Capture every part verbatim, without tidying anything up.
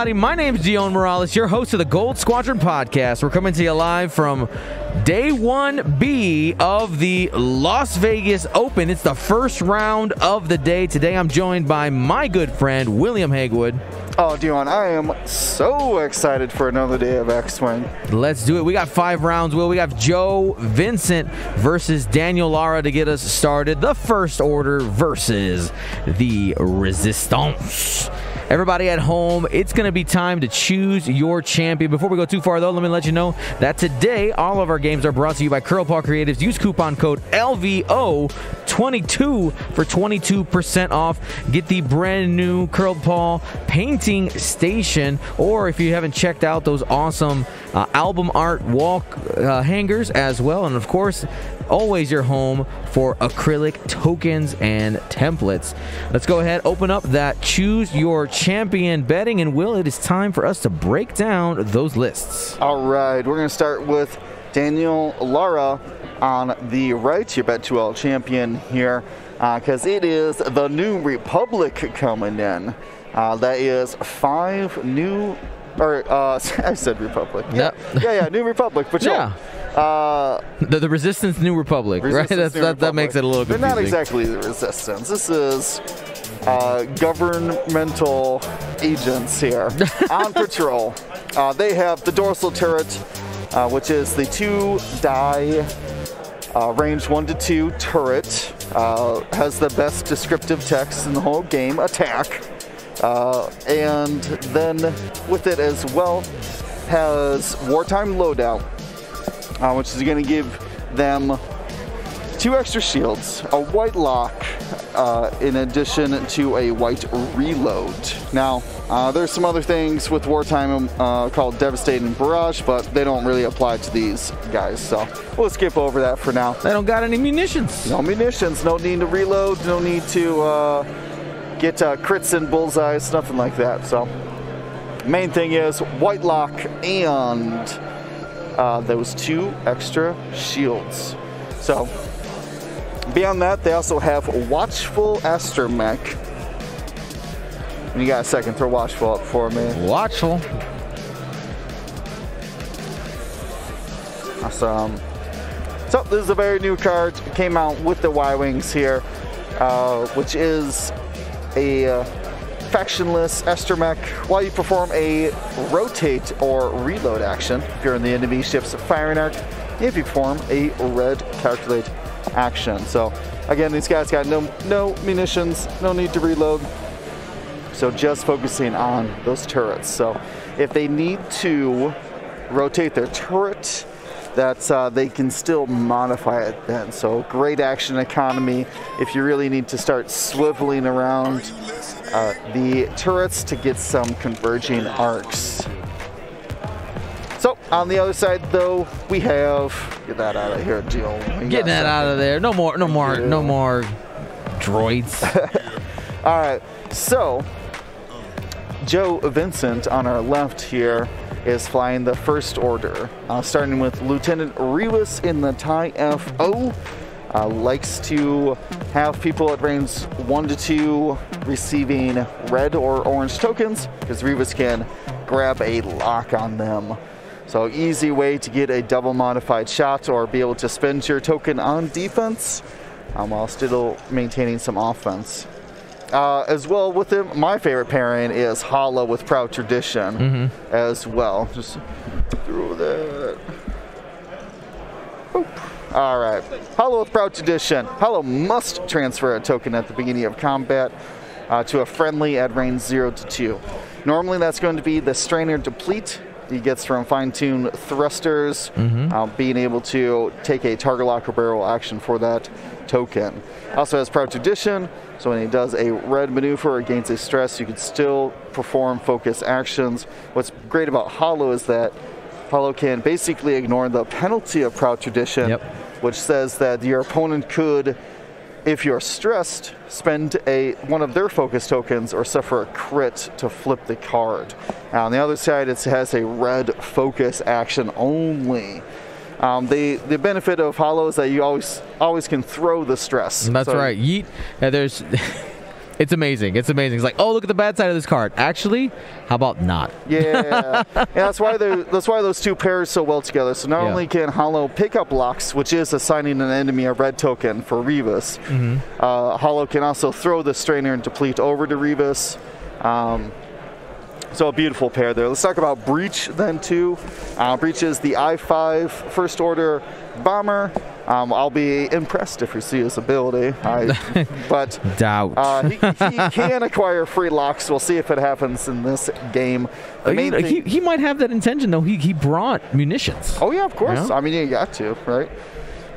everybody. My name is Dion Morales, your host of the Gold Squadron podcast. We're coming to you live from day one B of the Las Vegas Open. It's the first round of the day. Today I'm joined by my good friend, William Hagwood. Oh, Dion, I am so excited for another day of X-Wing. Let's do it. We got five rounds, Will. We have Joe Vincent versus Daniel Lara to get us started. The First Order versus the Resistance. Everybody at home, it's going to be time to choose your champion. Before we go too far, though, let me let you know that today all of our games are brought to you by Curlpaw Creatives. Use coupon code L V O twenty-two for twenty-two percent off. Get the brand new Curlpaw painting station, or if you haven't checked out those awesome uh, album art wall uh, hangers as well. And of course, always your home for acrylic tokens and templates. Let's go ahead, open up that Choose Your Champion betting, and Will, it is time for us to break down those lists. All right, we're going to start with Daniel Lara on the right, your Bet two L champion here, because uh, it is the New Republic coming in. Uh, that is five new, or uh, I said Republic. Yep. Yeah, yeah, yeah, New Republic, but yeah. Uh, the, the Resistance New Republic, Resistance, right? That's, New that, Republic. That makes it a little confusing. They're not exactly the Resistance. This is uh, governmental agents here on patrol. Uh, they have the dorsal turret, uh, which is the two-die uh, range one to two turret. Uh, has the best descriptive text in the whole game, attack. Uh, and then with it as well has wartime loadout. Uh, which is going to give them two extra shields, a white lock, uh, in addition to a white reload. Now, uh, there's some other things with wartime uh, called devastating barrage, but they don't really apply to these guys, so we'll skip over that for now. They don't got any munitions. No munitions, no need to reload, no need to uh, get uh, crits and bullseyes, nothing like that. So, main thing is white lock and Uh, those two extra shields. So beyond that, they also have Watchful Astromech. You got a second, throw Watchful up for me. Watchful. Awesome. So this is a very new card. It came out with the Y-Wings here, uh, which is a uh, factionless astromech. While you perform a rotate or reload action, if you're in the enemy ship's firing arc, if you perform a red calculate action. So again, these guys got no no munitions, no need to reload, so just focusing on those turrets. So if they need to rotate their turret, that's uh, they can still modify it then. So great action economy if you really need to start swiveling around Uh, the turrets to get some converging arcs. So on the other side, though, we have get that out of here, Gio. Getting that out of there. No more, no more, no more droids. All right. So Joe Vincent on our left here is flying the First Order, uh, starting with Lieutenant Revis in the T I E F O. Uh, likes to have people at range one to two receiving red or orange tokens, because Rebus can grab a lock on them. So easy way to get a double modified shot or be able to spend your token on defense um, while still maintaining some offense. Uh, as well with him, my favorite pairing is Holo with Proud Tradition mm-hmm. as well. Just throw that. Boop. All right, Holo with Proud Tradition. Holo must transfer a token at the beginning of combat uh, to a friendly at range zero to two. Normally that's going to be the strainer deplete he gets from fine-tuned thrusters, mm-hmm. uh, being able to take a target lock or barrel action for that token. Also has Proud Tradition, so when he does a red maneuver or gains a stress, you can still perform focus actions. What's great about Holo is that Holo can basically ignore the penalty of Proud Tradition, yep. which says that your opponent could, if you're stressed, spend a one of their focus tokens or suffer a crit to flip the card. Now, on the other side, it has a red focus action only. Um, the, the benefit of Holo is that you always always can throw the stress. That's so, right. Yeet. Yeah, there's It's amazing. It's amazing. It's like, oh, look at the bad side of this card. Actually, how about not? Yeah. yeah that's why that's why those two pair so well together. So not yeah. only can Holo pick up locks, which is assigning an enemy a red token for Revis, mm-hmm. uh, Holo can also throw the strainer and deplete over to Revis. Um, So a beautiful pair there. Let's talk about Breach then too. Uh, Breach is the I five First Order bomber. Um, I'll be impressed if you see his ability. I, but doubt. Uh, he, he can acquire free locks. We'll see if it happens in this game. The main he, he, he might have that intention though. He, he brought munitions. Oh yeah, of course. You know? I mean, you got to, right?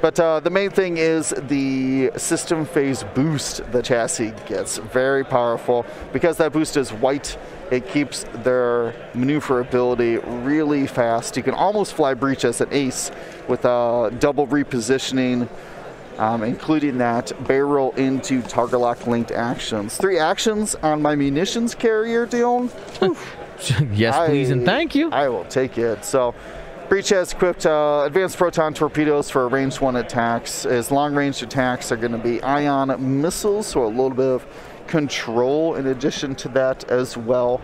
But uh, the main thing is the system phase boost the chassis gets. Very powerful. Because that boost is white, it keeps their maneuverability really fast. You can almost fly Breach as an ace with uh, double repositioning, um, including that barrel into target lock linked actions. Three actions on my munitions carrier, Dion. Yes, I, please, and thank you. I will take it. So. Breach has equipped uh, advanced proton torpedoes for range one attacks. His long-range attacks are going to be ion missiles, so a little bit of control in addition to that as well.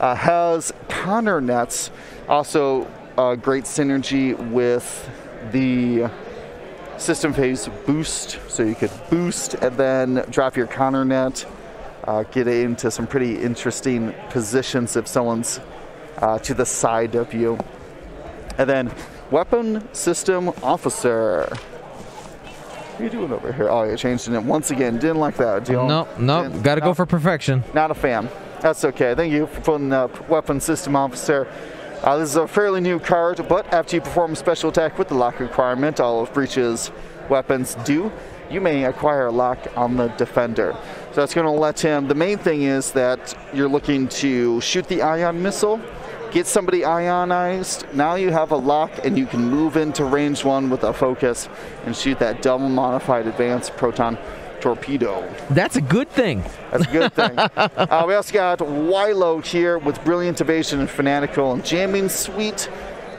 Uh, has counter nets, also uh, great synergy with the system phase boost, so you could boost and then drop your counter net, uh, get it into some pretty interesting positions if someone's uh, to the side of you. And then, weapon system officer. What are you doing over here? Oh, you're changing it once again. Didn't like that. Deal. Nope, nope. Got to go for perfection. Not a fan. That's okay. Thank you for putting up weapon system officer. Uh, this is a fairly new card, but after you perform a special attack with the lock requirement, all of Breach's weapons do, you may acquire a lock on the defender. So that's going to let him. The main thing is that you're looking to shoot the ion missile. Get somebody ionized. Now you have a lock and you can move into range one with a focus and shoot that double modified advanced proton torpedo. That's a good thing. That's a good thing. uh, we also got Wilo here with Brilliant Evasion and Fanatical and Jamming Suite.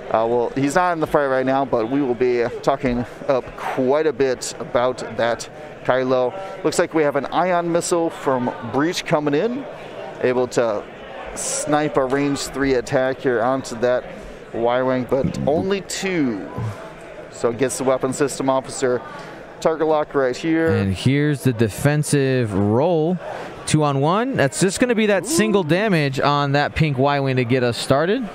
Uh, well, he's not in the fight right now, but we will be talking up quite a bit about that Kylo. Looks like we have an ion missile from Breach coming in, able to snipe a range three attack here onto that Y-Wing, but only two. So it gets the weapon system officer target lock right here. And here's the defensive roll. Two on one. That's just going to be that Ooh. single damage on that pink Y-Wing to get us started.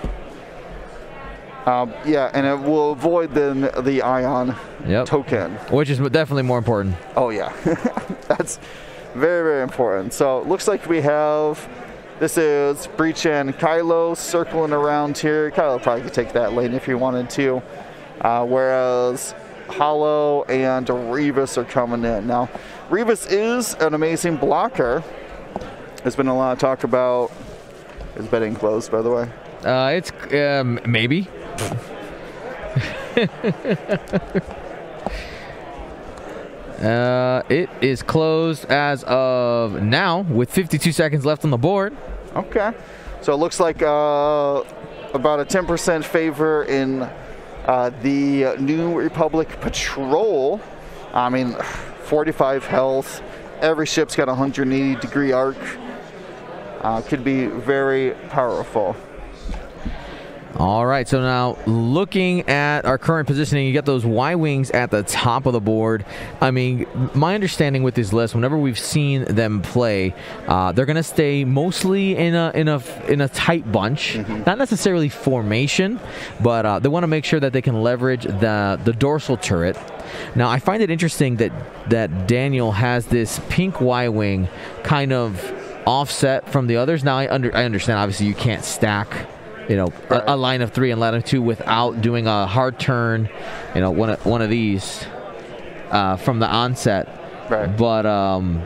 Um, yeah, and it will avoid then the ion yep. token. Which is definitely more important. Oh, yeah. That's very, very important. So it looks like we have... This is Breach and Kylo circling around here. Kylo probably could take that lane if he wanted to. Uh, whereas Holo and Revis are coming in. Now, Revis is an amazing blocker. There's been a lot of talk about... Is betting closed, by the way? Uh, it's... Um, maybe. Uh, it is closed as of now with fifty-two seconds left on the board. Okay. So it looks like uh, about a ten percent favor in uh, the New Republic patrol. I mean, forty-five health. Every ship's got a one hundred eighty degree arc. Uh, could be very powerful. All right, so now looking at our current positioning, you got those Y-Wings at the top of the board. I mean, my understanding with this list, whenever we've seen them play, uh, they're going to stay mostly in a, in a, in a tight bunch. Mm-hmm. Not necessarily formation, but uh, they want to make sure that they can leverage the, the dorsal turret. Now, I find it interesting that, that Daniel has this pink Y-Wing kind of offset from the others. Now, I, under, I understand, obviously, you can't stack... You know, right. a, a line of three and line of two without doing a hard turn, you know, one of, one of these uh, from the onset. Right. But um,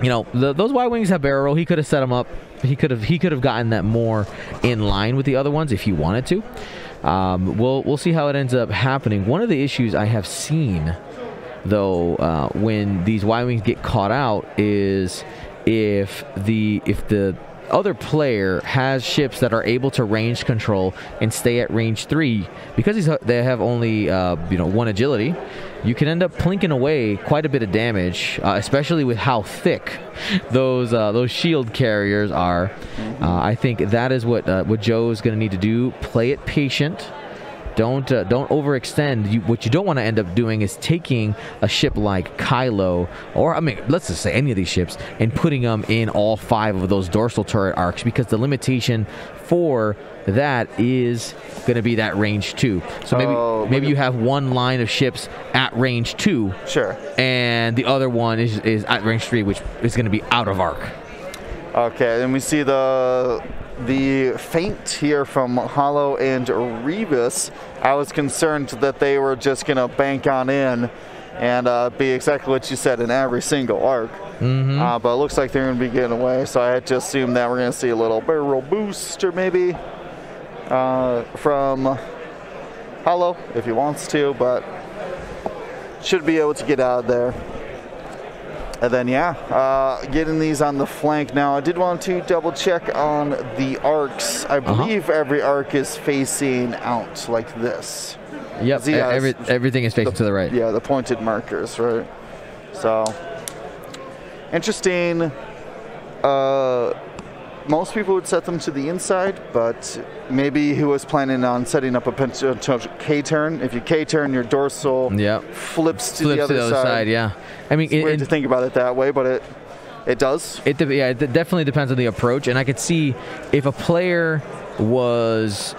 you know, the, those Y-Wings have barrel roll. He could have set them up. He could have he could have gotten that more in line with the other ones if he wanted to. Um, we'll we'll see how it ends up happening. One of the issues I have seen, though, uh, when these Y-Wings get caught out is if the if the other player has ships that are able to range control and stay at range three, because he's, they have only uh, you know, one agility, you can end up plinking away quite a bit of damage, uh, especially with how thick those uh, those shield carriers are. Uh, I think that is what uh, what Joe is going to need to do. Play it patient. Don't uh, don't overextend. You, what you don't want to end up doing is taking a ship like Kylo, or I mean, let's just say any of these ships, and putting them in all five of those dorsal turret arcs, because the limitation for that is going to be that range two. So maybe oh, maybe you have one line of ships at range two, sure, and the other one is is at range three, which is going to be out of arc. Okay, then we see the. The feint here from Holo and Rebus. I was concerned that they were just going to bank on in and uh, be exactly what you said in every single arc. Mm-hmm. uh, but it looks like they're going to be getting away, so I had to assume that we're going to see a little barrel boost or maybe uh, from Holo if he wants to, but should be able to get out of there. And then, yeah, uh, getting these on the flank. Now, I did want to double check on the arcs. I believe uh-huh. every arc is facing out like this. Yep, every, everything is facing the, to the right. Yeah, the pointed markers, right? So, interesting. Uh, most people would set them to the inside, but maybe he was planning on setting up a K turn. If you K turn, your dorsal yep. flips to flips the other, to the other side. side. Yeah, I mean, it's it, weird it, to think about it that way, but it it does. It yeah, it definitely depends on the approach, and I could see if a player was,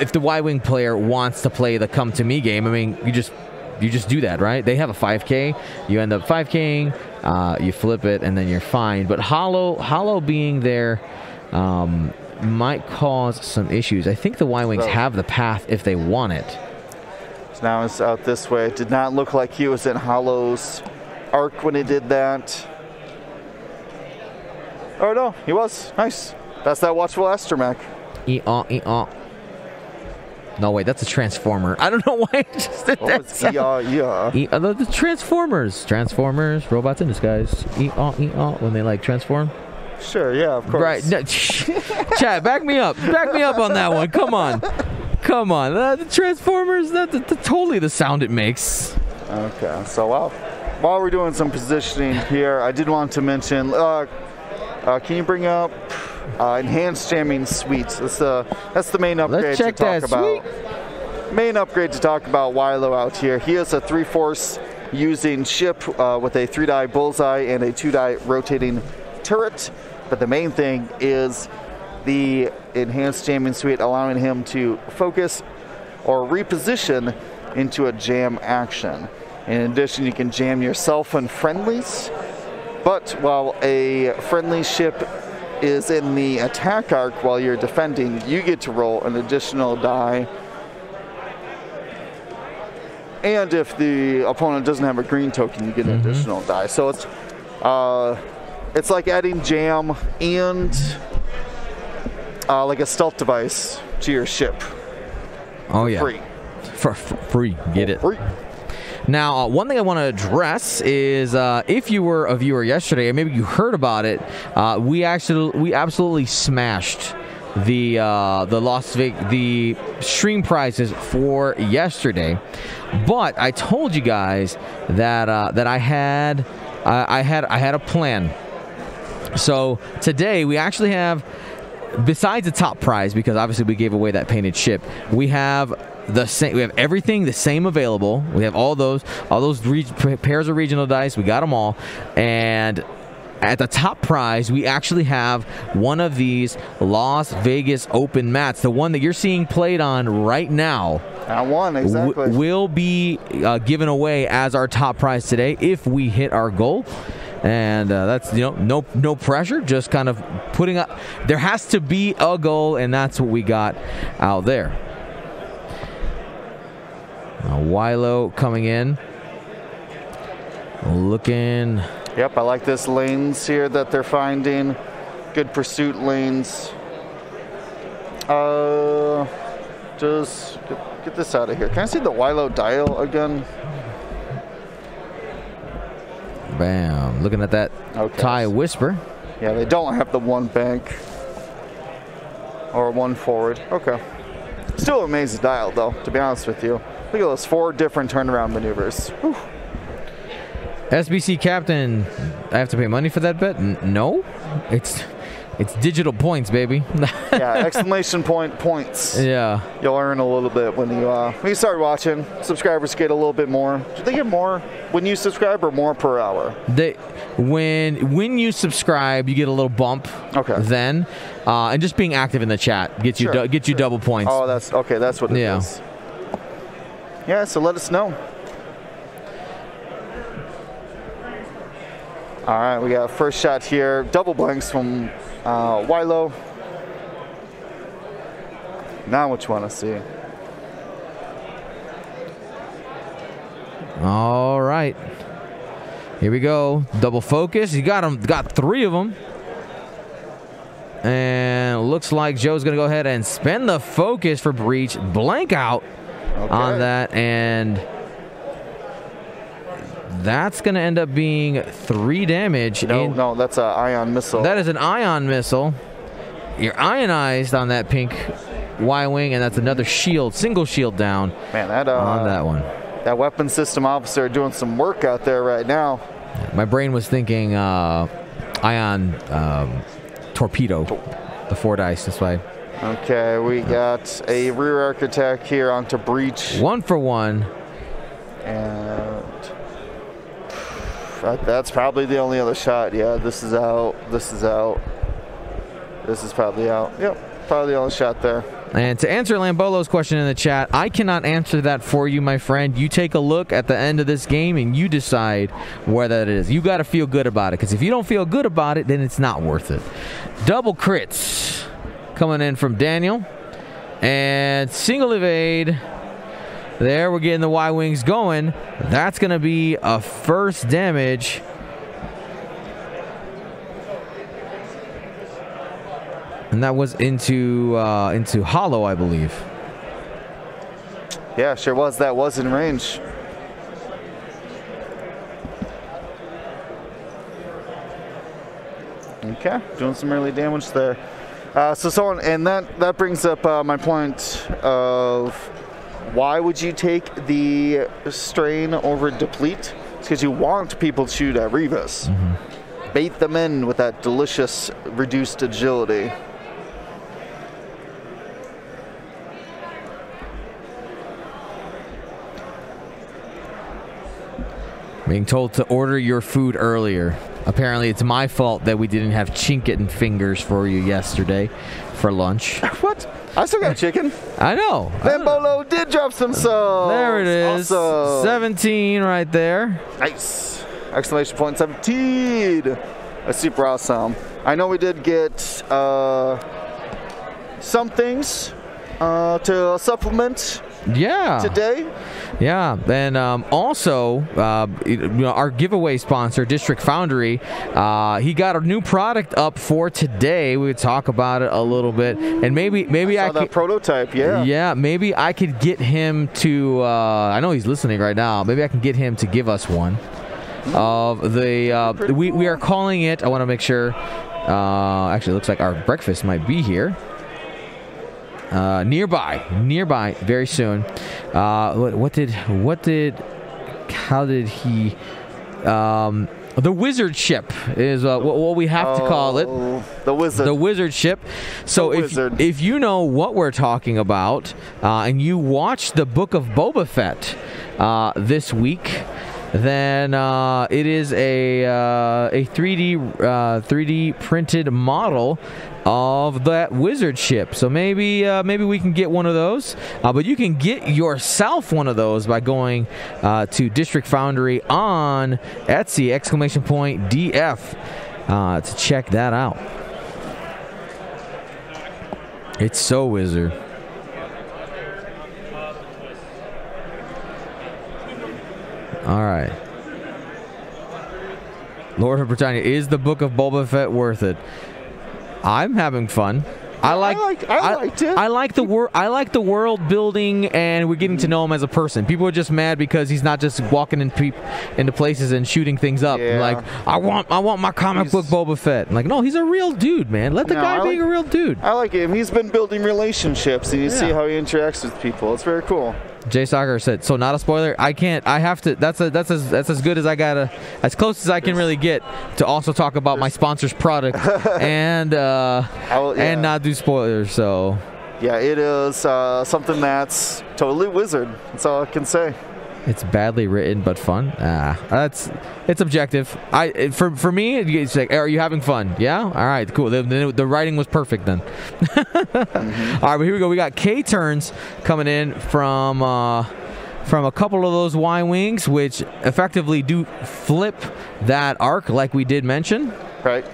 if the Y-Wing player wants to play the come to me game. I mean, you just. You just do that, right? They have a five K. You end up five K-ing, uh, you flip it, and then you're fine. But Holo, Holo being there um, might cause some issues. I think the Y-Wings so, have the path if they want it. So now it's out this way. It did not look like he was in Holo's arc when he did that. Oh, no, he was. Nice. That's that Watchful Astromech. E-aw, e-aw. No, wait, that's a transformer. I don't know why I just did that. Oh, E-aw, E-aw. E uh, the Transformers. Transformers, robots in disguise. E-aw, E-aw, when they, like, transform. Sure, yeah, of course. Right. No, Chad, back me up. Back me up on that one. Come on. Come on. Uh, the Transformers, that's that, that, totally the sound it makes. Okay, so while, while we're doing some positioning here, I did want to mention, uh, uh, can you bring up... Uh, enhanced jamming suite. That's the that's the main upgrade to talk about. Suite. Main upgrade to talk about Wilo out here. He is a three force using ship uh, with a three die bullseye and a two die rotating turret. But the main thing is the enhanced jamming suite, allowing him to focus or reposition into a jam action. In addition, you can jam yourself and friendlies. But while a friendly ship is in the attack arc while you're defending, you get to roll an additional die. And if the opponent doesn't have a green token, you get an mm-hmm. additional die. So it's uh, it's like adding jam and uh, like a stealth device to your ship. Oh, yeah. Free. For, for free. Get it. Free. Now, uh, one thing I want to address is uh, if you were a viewer yesterday, and maybe you heard about it, uh, we actually we absolutely smashed the uh, the Las Vegas the stream prizes for yesterday. But I told you guys that uh, that I had uh, I had I had a plan. So today we actually have, besides the top prize, because obviously we gave away that painted ship, we have. The same, we have everything the same available. We have all those, all those pairs of regional dice. We got them all, and at the top prize, we actually have one of these Las Vegas Open mats. The one that you're seeing played on right now. I won, exactly. Will be uh, given away as our top prize today if we hit our goal. And uh, that's, you know, no no pressure, just kind of putting up. There has to be a goal, and that's what we got out there. Now, Wilo coming in, looking. Yep, I like this lanes here that they're finding. Good pursuit lanes. Uh, just get, get this out of here. Can I see the Wilo dial again? Bam! Looking at that okay. Tie whisper. Yeah, they don't have the one bank. Or one forward. Okay. Still amazing dial, though, to be honest with you. Look at those four different turnaround maneuvers. Whew. S B C Captain, I have to pay money for that bet? N no. It's it's digital points, baby. Yeah, exclamation point points. Yeah. You'll earn a little bit when you, uh, when you start watching. Subscribers get a little bit more. Do they get more when you subscribe or more per hour? They... When when you subscribe, you get a little bump. Okay. Then, uh, and just being active in the chat gets you sure, du gets you sure. double points. Oh, that's okay. That's what it yeah. is. Yeah. So let us know. All right, we got a first shot here. Double blanks from uh, Wilo. Now, what you want to see? All right. Here we go. Double focus. You got him. Got three of them. And looks like Joe's going to go ahead and spend the focus for Breach. Blank out okay. on that. And that's going to end up being three damage. No, in, no, that's an ion missile. That is an ion missile. You're ionized on that pink Y-Wing, and that's another shield, single shield down Man, that, uh, on that one. That weapon system officer doing some work out there right now. My brain was thinking uh, ion um, torpedo, the four dice. That's why. Okay, we got a rear arc attack here onto Breach. One for one. And that, that's probably the only other shot. Yeah, this is out. This is out. This is probably out. Yep, probably the only shot there. And to answer Lambolo's question in the chat, I cannot answer that for you, my friend. You take a look at the end of this game and you decide where that is. You got to feel good about it, because if you don't feel good about it, then it's not worth it. Double crits coming in from Daniel. And single evade. There, we're getting the Y-Wings going. That's going to be a first damage. And that was into uh, into Holo, I believe. Yeah, sure was. That was in range. Okay, doing some early damage there. Uh, so so on, and that that brings up uh, my point of why would you take the strain over deplete? It's because you want people to shoot at Revis, mm-hmm. bait them in with that delicious reduced agility. Being told to order your food earlier. Apparently, it's my fault that we didn't have chicken fingers for you yesterday for lunch. What? I still got chicken. I know. Lambolo did drop some sauce. There it is. Awesome. seventeen right there. Nice. Exclamation point seventeen. That's super awesome. I know we did get uh, some things uh, to supplement. Yeah. Today? Yeah. And um, also, uh, you know, our giveaway sponsor, District Foundry, uh, he got a new product up for today. We would talk about it a little bit. And maybe maybe I, saw I that could, prototype, yeah. Yeah, maybe I could get him to, uh, I know he's listening right now, maybe I can get him to give us one. Mm. Of the, uh, we, cool. we are calling it, I want to make sure, uh, actually it looks like our breakfast might be here. Uh, nearby, nearby, very soon. Uh, what, what did, what did, how did he? Um, the wizard ship is uh, what, what we have oh, to call it. The wizard. The wizard ship. So the if wizard. if you know what we're talking about, uh, and you watched the Book of Boba Fett uh, this week, then uh, it is a uh, a three D uh, three D printed model of that wizard ship. So maybe uh, maybe we can get one of those. Uh, but you can get yourself one of those by going uh, to District Foundry on Etsy exclamation point D F uh, to check that out. It's so wizard. All right. Lord of Britannia, is the Book of Boba Fett worth it? I'm having fun. I like. I, like, I, I liked it. I like the wor I like the world building, and we're getting to know him as a person. People are just mad because he's not just walking in pe into places and shooting things up. Yeah. Like I want, I want my comic he's, book Boba Fett. I'm like, no, he's a real dude, man. Let the no, guy like, be a real dude. I like him. He's been building relationships, and you yeah. see how he interacts with people. It's very cool. Jay Soccer said, so not a spoiler. I can't. I have to. That's a, that's as that's as good as I gotta. As close as I can really get to also talk about my sponsor's product and uh, will, yeah. and not do spoilers. So yeah, it is uh, something that's totally wizard. That's all I can say. It's badly written but fun. Ah, that's it's objective. I for for me, it's like, are you having fun? Yeah. All right. Cool. The, the, the writing was perfect then. Mm-hmm. All right. Well, here we go. We got K turns coming in from uh, from a couple of those Y-Wings, which effectively do flip that arc, like we did mention. Right.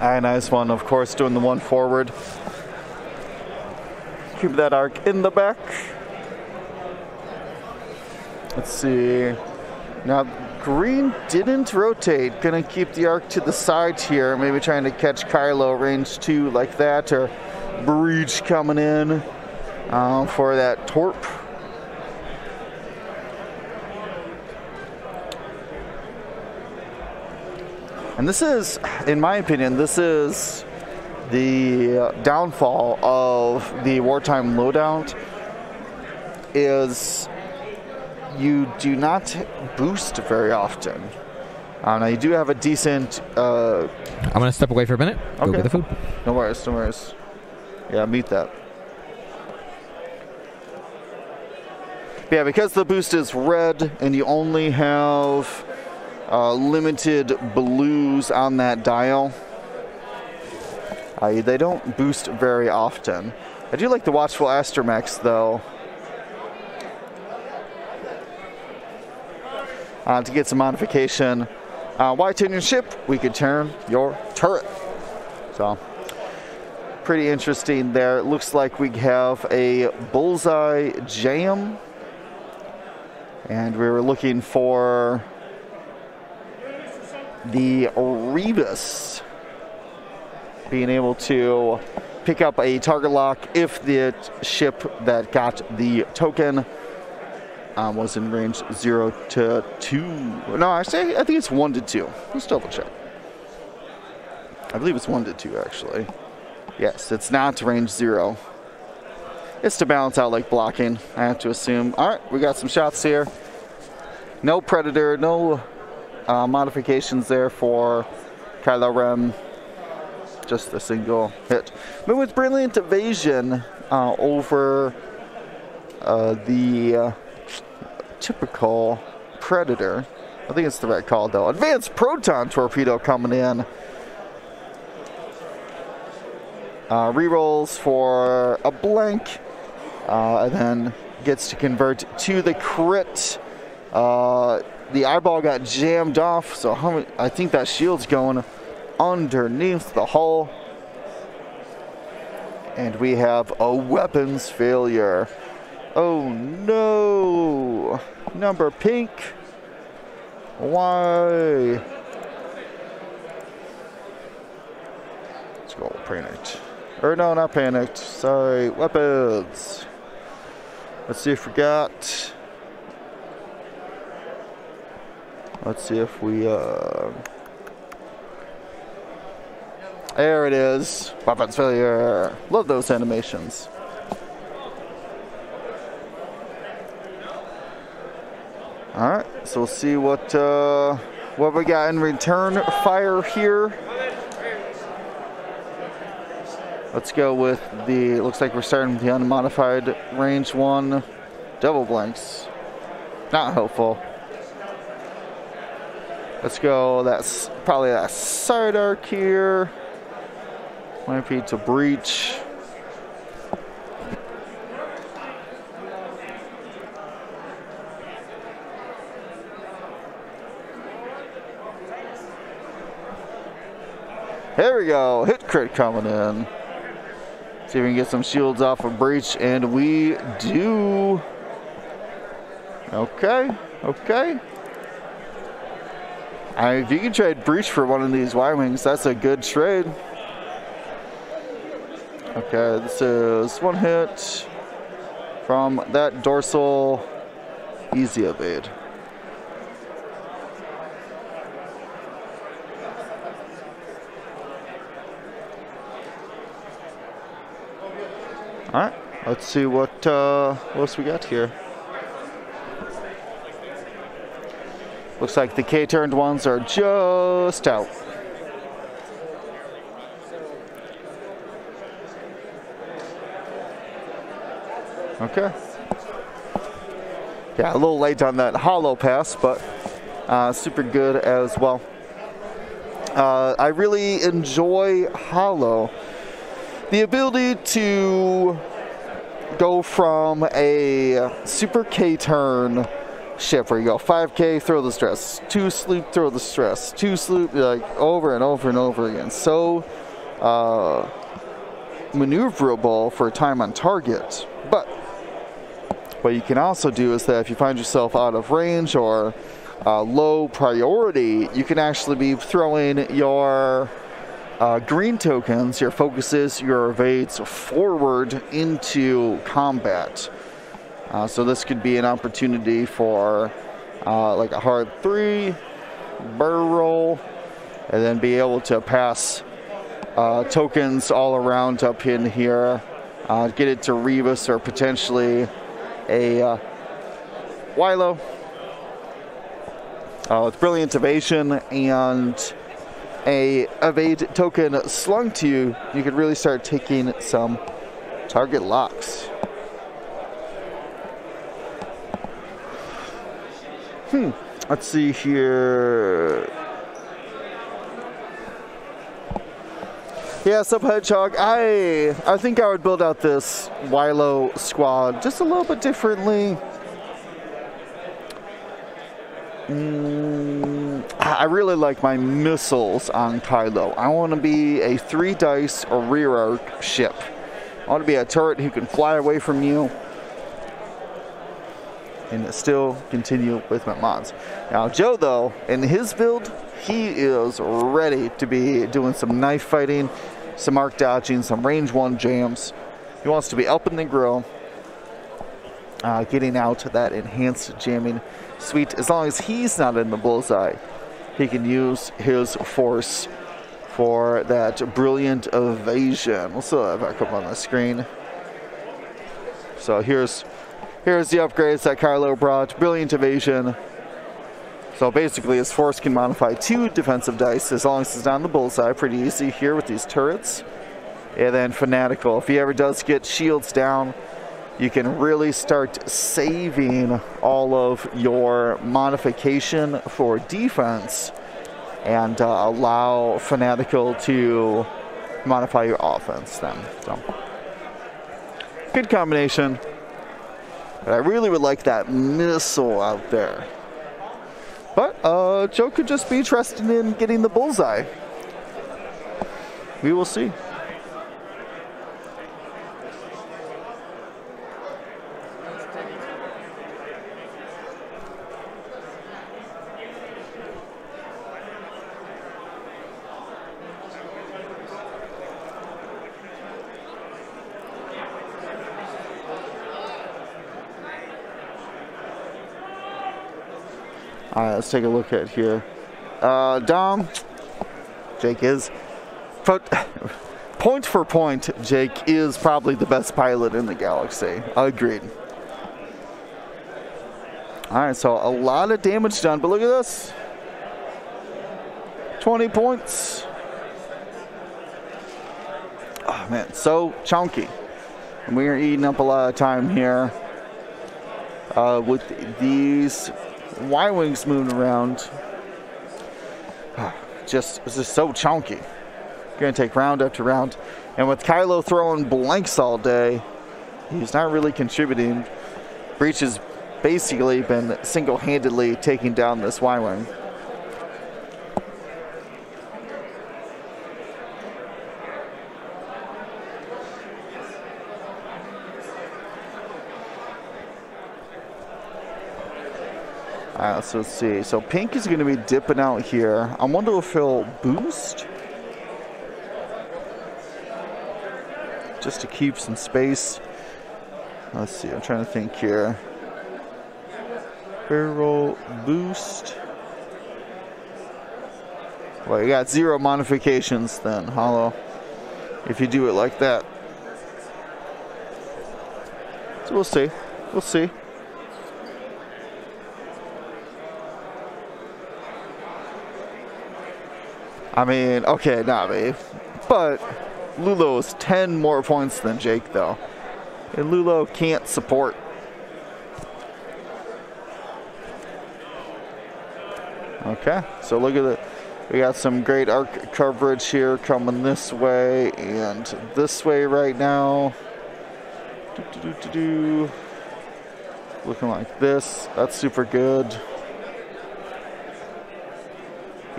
Ionized one, of course, doing the one forward. Keep that arc in the back. Let's see. Now, green didn't rotate. Gonna keep the arc to the side here. Maybe trying to catch Kylo range two like that, or Breach coming in uh, for that torp. And this is, in my opinion, this is the downfall of the wartime loadout is you do not boost very often. Uh, now you do have a decent. Uh, I'm gonna step away for a minute. Okay. Go get the food. No worries. No worries. Yeah, meet that. Yeah, because the boost is red and you only have uh, limited blues on that dial. Uh, they don't boost very often. I do like the Watchful Astromechs, though. Uh, to get some modification. Uh, Why tune your ship? We could turn your turret. So, pretty interesting there. It looks like we have a bullseye jam. And we were looking for the Rebus, being able to pick up a target lock if the ship that got the token um, was in range zero to two. No, I say I think it's one to two. Let's double check. I believe it's one to two actually. Yes, it's not range zero. It's to balance out like blocking, I have to assume. All right, we got some shots here. No predator, no uh, modifications there for Kylo Ren. Just a single hit. But with brilliant evasion uh, over uh, the uh, typical predator. I think it's the right call though. Advanced proton torpedo coming in. Uh, Rerolls for a blank, uh, and then gets to convert to the crit. Uh, the eyeball got jammed off, so how many, I think that shield's going underneath the hull, and we have a weapons failure. Oh no, number pink. Why? Let's go. Panicked, or no, not panicked, sorry. Weapons, let's see if we got, let's see if we uh there it is. Weapons failure. Love those animations. All right, so we'll see what uh, what we got in return fire here. Let's go with the. Looks like we're starting with the unmodified range one, double blanks. Not helpful. Let's go. That's probably that side arc here. Might be to Breach. There we go. Hit crit coming in. See if we can get some shields off of Breach, and we do. Okay. Okay. I mean, if you can trade Breach for one of these Y-Wings, that's a good trade. Okay, this is one hit from that dorsal. Easy evade. All right, let's see what, uh, what else we got here. Looks like the K turned ones are just out. Okay. Yeah, a little late on that hollow pass, but uh, super good as well. Uh, I really enjoy hollow. The ability to go from a super K turn ship where you go five K, throw the stress, two sloop, throw the stress, two sloop, like over and over and over again. So uh, maneuverable for time on target. But what you can also do is that if you find yourself out of range or uh, low priority, you can actually be throwing your uh, green tokens, your focuses, your evades forward into combat. Uh, so this could be an opportunity for uh, like a hard three, barrel roll, and then be able to pass uh, tokens all around up in here, uh, get it to Rebus or potentially a uh, Wilo. Uh, with brilliant evasion and a evade token slung to you, you could really start taking some target locks. Hmm. Let's see here. Yeah, Sub Hedgehog. I I think I would build out this Wilo squad just a little bit differently. Mm, I really like my missiles on Kylo. I want to be a three dice or rear arc ship. I want to be a turret who can fly away from you and still continue with my mods. Now Joe, though, in his build, he is ready to be doing some knife fighting, some arc dodging, some range one jams. He wants to be up in the grill, uh, getting out to that enhanced jamming suite. As long as he's not in the bullseye, he can use his force for that brilliant evasion. We'll still have that up on the screen. So here's Here's the upgrades that Kylo brought. Brilliant evasion. So basically his force can modify two defensive dice as long as it's on the bullseye. Pretty easy here with these turrets. And then fanatical. If he ever does get shields down, you can really start saving all of your modification for defense and uh, allow fanatical to modify your offense then. So good combination. But I really would like that missile out there. But uh, Joe could just be trusting in getting the bullseye. We will see. All right, let's take a look at here. Uh, Dom, Jake is, point for point, Jake is probably the best pilot in the galaxy. Agreed. All right, so a lot of damage done, but look at this. twenty points. Oh man, so chunky. And we are eating up a lot of time here uh, with these Y-Wings moving around. Just, this is so chunky. Gonna take round after round. And with Kylo throwing blanks all day, he's not really contributing. Breach has basically been single-handedly taking down this Y-Wing. Uh, so let's see. So Pink is going to be dipping out here. I wonder if he'll boost. Just to keep some space. Let's see. I'm trying to think here. Barrel boost. Well, you got zero modifications then, Holo, if you do it like that. So we'll see. We'll see. I mean, okay, not me. But Lulo is ten more points than Jake, though. And Lulo can't support. Okay, so look at it. We got some great arc coverage here coming this way and this way right now. Do, do, do, do, do. Looking like this. That's super good.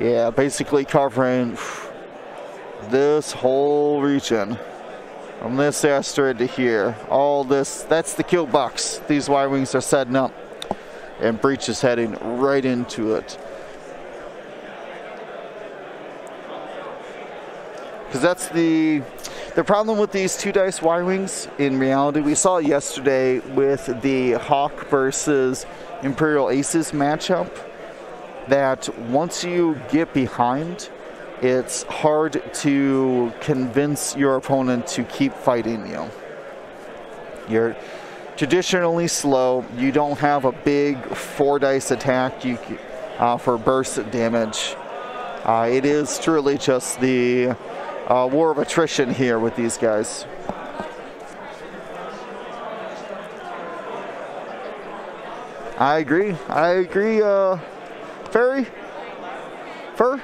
Yeah, basically covering this whole region. From this asteroid to here. All this, that's the kill box. These Y-Wings are setting up. And Breach is heading right into it. Because that's the, the problem with these two dice Y-Wings in reality. We saw it yesterday with the Hawk versus Imperial Aces matchup. That once you get behind, it's hard to convince your opponent to keep fighting you. You're traditionally slow. You don't have a big four dice attack you, uh, for burst damage. Uh, it is truly just the uh, war of attrition here with these guys. I agree. I agree. Uh, Furry? Fur?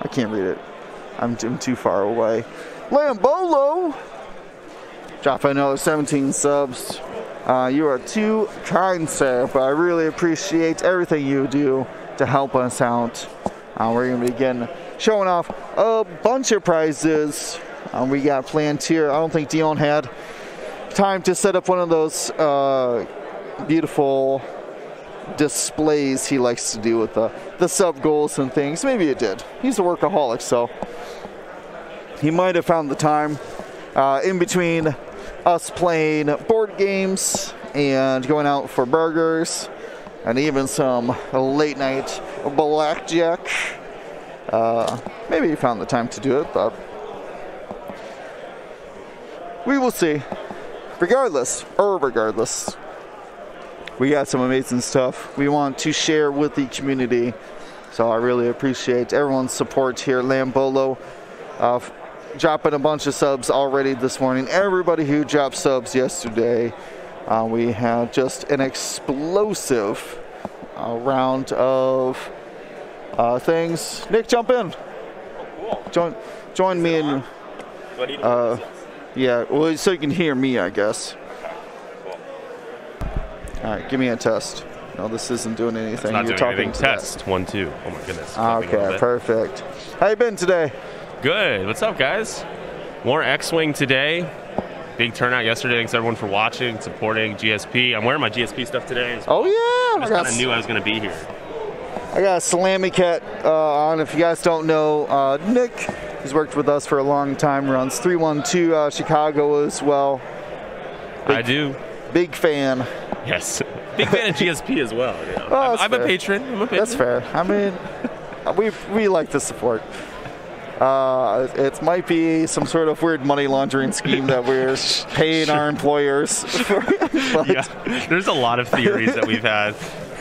I can't read it. I'm, I'm too far away. Lambolo! Dropping another seventeen subs. Uh, you are too kind, sir, but I really appreciate everything you do to help us out. Uh, we're going to begin showing off a bunch of prizes. Um, we got planned here. I don't think Dion had time to set up one of those uh, beautiful displays he likes to do with the, the sub goals and things. Maybe it did. He's a workaholic, so he might have found the time uh, in between us playing board games and going out for burgers and even some late night blackjack. Uh, maybe he found the time to do it, but we will see. Regardless, or regardless, we got some amazing stuff we want to share with the community. So I really appreciate everyone's support here. Lambolo uh, dropping a bunch of subs already this morning. Everybody who dropped subs yesterday. Uh, we had just an explosive uh, round of uh, things. Nick, jump in. Oh, cool. Join, join me in. Do I need to uh, yeah, well, so you can hear me, I guess. All right, give me a test. No, this isn't doing anything. Not You're doing talking anything. To test that. One, two. Oh my goodness. Okay, perfect. How you been today? Good. What's up, guys? More X-Wing today. Big turnout yesterday. Thanks everyone for watching, supporting G S P. I'm wearing my G S P stuff today. As well. Oh yeah! I just kind of knew I was gonna be here. I got a salami cat uh, on. If you guys don't know, uh, Nick, who's worked with us for a long time, runs three one two uh, Chicago as well. Big, I do. Big fan. Yes, big fan of G S P as well. You know. Oh, I'm, I'm a patron. I'm a patron. That's fair. I mean, we we like the support. Uh, it might be some sort of weird money laundering scheme that we're paying our employers. For, yeah, there's a lot of theories that we've had.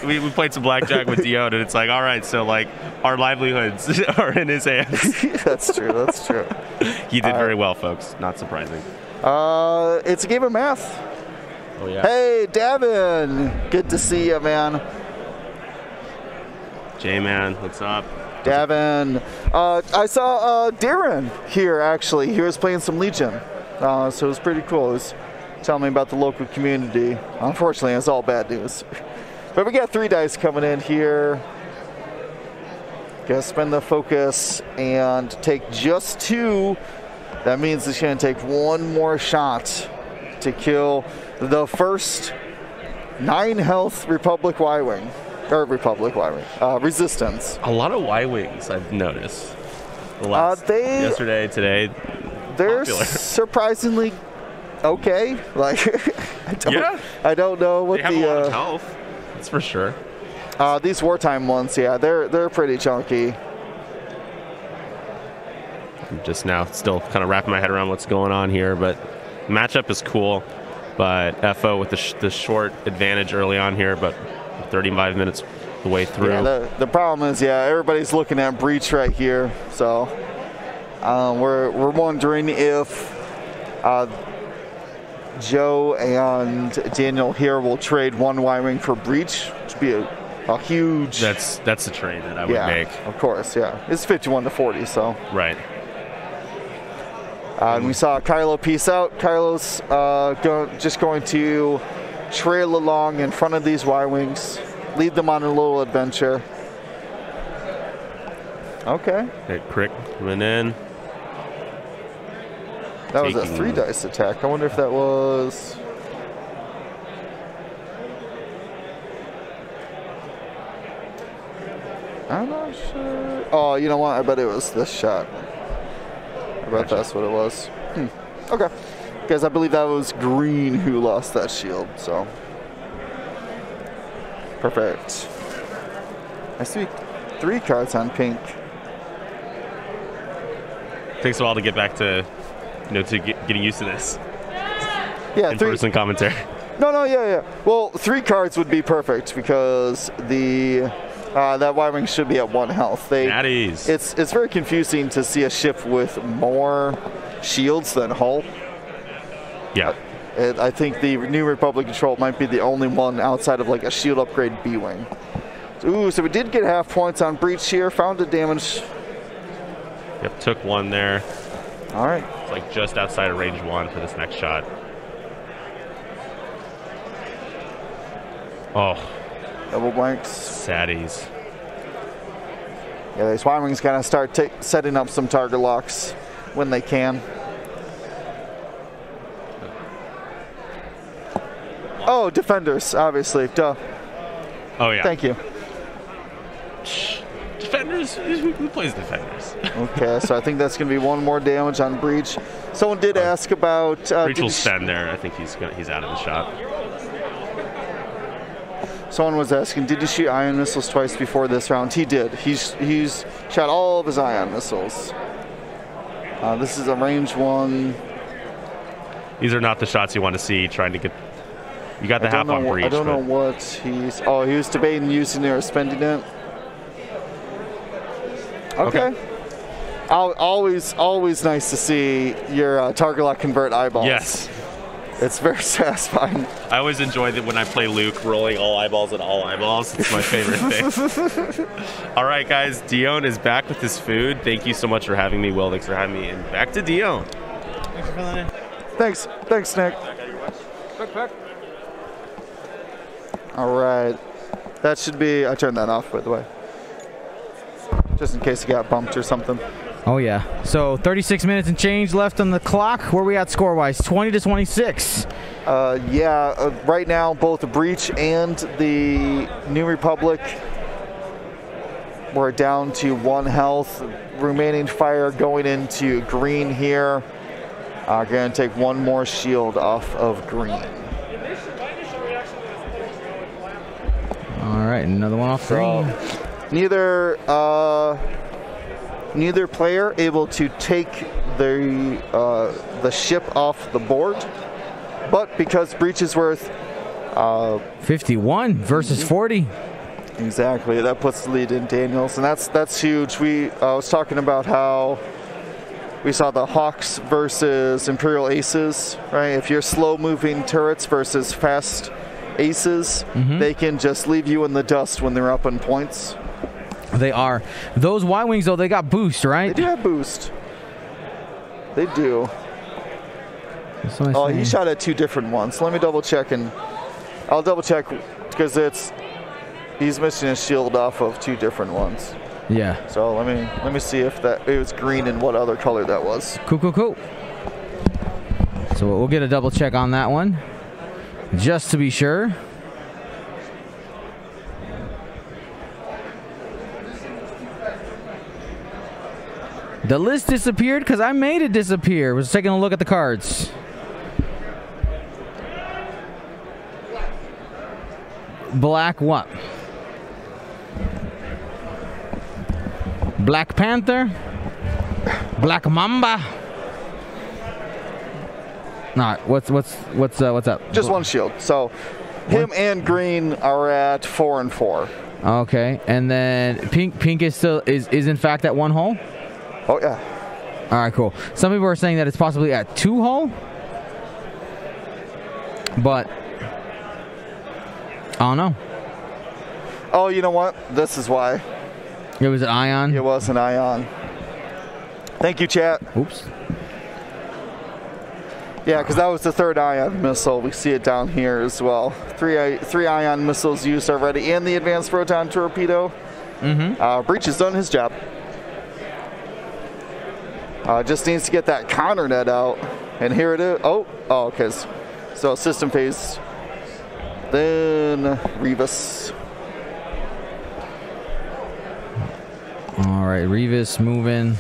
We, we played some blackjack with Dion, and it's like, all right, so like our livelihoods are in his hands. That's true. That's true. He did uh, very well, folks. Not surprising. Uh, it's a game of math. Oh, yeah. Hey, Davin! Good to see you, man. J-Man, what's up? Davin. Uh, I saw uh, Darren here, actually. He was playing some Legion. Uh, so it was pretty cool. He was telling me about the local community. Unfortunately, it's all bad news. But we got three dice coming in here. Gonna spend the focus and take just two. That means it's gonna take one more shot to kill the first nine health Republic Y-Wing. or Republic Y-Wing, uh, Resistance. A lot of Y-Wings I've noticed. The last, uh, they, yesterday, today. They're popular. Surprisingly okay. Like I don't, yeah. I don't know what they have the. They have a lot uh, of health. That's for sure. Uh, these wartime ones, yeah, they're they're pretty chunky. I'm just now still kind of wrapping my head around what's going on here, but the matchup is cool. But F O with the, sh the short advantage early on here, but thirty-five minutes the way through. Yeah, the, the problem is, yeah, everybody's looking at Breach right here, so uh, we're we're wondering if uh, Joe and Daniel here will trade one Y-Wing for Breach, which would be a, a huge. That's that's a trade that I would yeah, make. Of course, yeah. It's fifty-one to forty, so. Right. Uh, and we saw Kylo peace out. Kylo's uh, go just going to trail along in front of these Y-Wings, lead them on a little adventure. Okay. Hey, Crick coming in. That Taking. was a three dice attack. I wonder if that was... I'm not sure. Oh, you know what? I bet it was this shot. I bet that's what it was. Hmm. Okay. Because I believe that was Green who lost that shield, so. Perfect. I see three cards on pink. Takes a while to get back to, you know, to get, getting used to this. Yeah, in three. In-person commentary. No, no, yeah, yeah. Well, three cards would be perfect because the... Uh, that Y-Wing should be at one health. They, that is. It's, it's very confusing to see a ship with more shields than hull. Yeah. Uh, it, I think the New Republic control might be the only one outside of like a shield upgrade B-Wing. Ooh, so we did get half points on Breach here. Found a damage. Yep, took one there. All right. It's like just outside of range one for this next shot. Oh. Double blanks. Saddies. Yeah, these Y-Wings got to start t setting up some target locks when they can. Oh, defenders, obviously. Duh. Oh, yeah. Thank you. Defenders? Who plays defenders? Okay, so I think that's going to be one more damage on Breach. Someone did oh. ask about... Uh, Breach will stand there. I think he's, gonna, he's out of the shot. Someone was asking, did you shoot ion missiles twice before this round? He did. He's he's shot all of his ion missiles. Uh, this is a range one. These are not the shots you want to see. Trying to get, you got the half on Breach. I don't know what he's. Oh, he was debating using it or spending it. Okay. okay. Always, always nice to see your uh, target lock convert eyeballs. Yes. It's very satisfying. I always enjoy that when I play Luke, rolling all eyeballs and all eyeballs. It's my favorite thing. All right, guys. Dion is back with his food. Thank you so much for having me, Will. Thanks for having me. And back to Dion. Thanks for filling in. Thanks. Thanks, Nick. Back, back. All right. That should be... I turned that off, by the way. Just in case it got bumped or something. Oh, yeah. So thirty-six minutes and change left on the clock. Where are we at score-wise? twenty to twenty-six. Uh, yeah, uh, right now, both the Breach and the New Republic were down to one health. Remaining fire going into Green here. Uh, going to take one more shield off of Green. All right, another one off Green. So, neither... Uh, Neither player able to take the uh, the ship off the board, but because Breach is worth uh, fifty-one versus forty, exactly that puts the lead in Daniels, and that's that's huge. We I uh, was talking about how we saw the Hawks versus Imperial Aces, right? If you're slow-moving turrets versus fast Aces, mm-hmm. they can just leave you in the dust when they're up in points. They are. Those Y-Wings, though, they got boost, right? They do have boost. They do. Oh, he shot at two different ones. Let me double check, and I'll double check because it's he's missing his shield off of two different ones. Yeah. So let me let me see if that it was green and what other color that was. Cool, cool, cool. So we'll get a double check on that one, just to be sure. The list disappeared because I made it disappear. I was taking a look at the cards. Black what? Black Panther? Black Mamba? Alright, what's what's what's uh, what's up? Just one shield. So him what? And green are at four and four. Okay, and then pink pink is still is, is in fact at one hole? Oh yeah. Alright, cool. Some people are saying that it's possibly at two hole. But I don't know. Oh, you know what? This is why. It was an ion? It was an ion. Thank you, chat. Oops. Yeah, because that was the third ion missile. We see it down here as well. Three three ion missiles used already, and the advanced proton torpedo. Mm-hmm. Uh, Breach has done his job. Uh, just needs to get that counter net out. And here it is. Oh, oh, okay. So system phase. Then Revis. All right, Revis moving.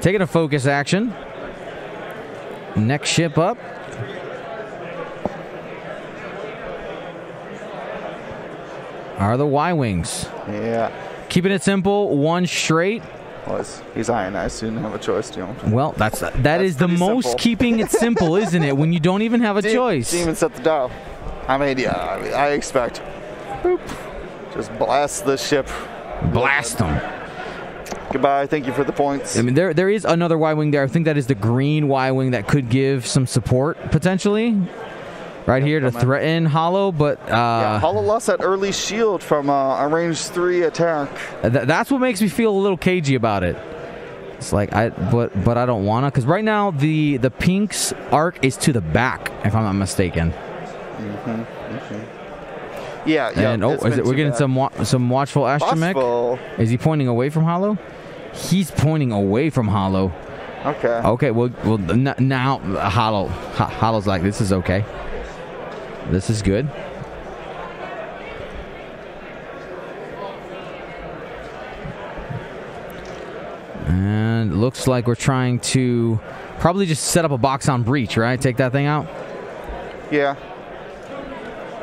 Taking a focus action. Next ship up. Are the Y-Wings. Yeah. Keeping it simple, one straight. Well, he's ionized, so you didn't have a choice, do you? Well, that's, that that's is the most simple. Keeping it simple, isn't it? When you don't even have a Demon, choice. Demon set the dial. I mean, yeah, I, mean, I expect. Boop. Just blast the ship. Blast them. Goodbye. Thank you for the points. I mean, there there is another Y-Wing there. I think that is the green Y-Wing that could give some support potentially. Right yeah, here to threaten Holo, but uh, yeah, Holo lost that early shield from uh, a range three attack. Th that's what makes me feel a little cagey about it. It's like I, but but I don't wanna, because right now the the pink's arc is to the back, if I'm not mistaken. Mm-hmm, mm-hmm. Yeah, yeah. And oh, is it, we're getting bad. some wa some watchful Astromech. Is he pointing away from Holo? He's pointing away from Holo. Okay. Okay. Well, well. Now Holo, Holo's like, this is okay. This is good. And it looks like we're trying to probably just set up a box on Breach, right? Take that thing out. Yeah.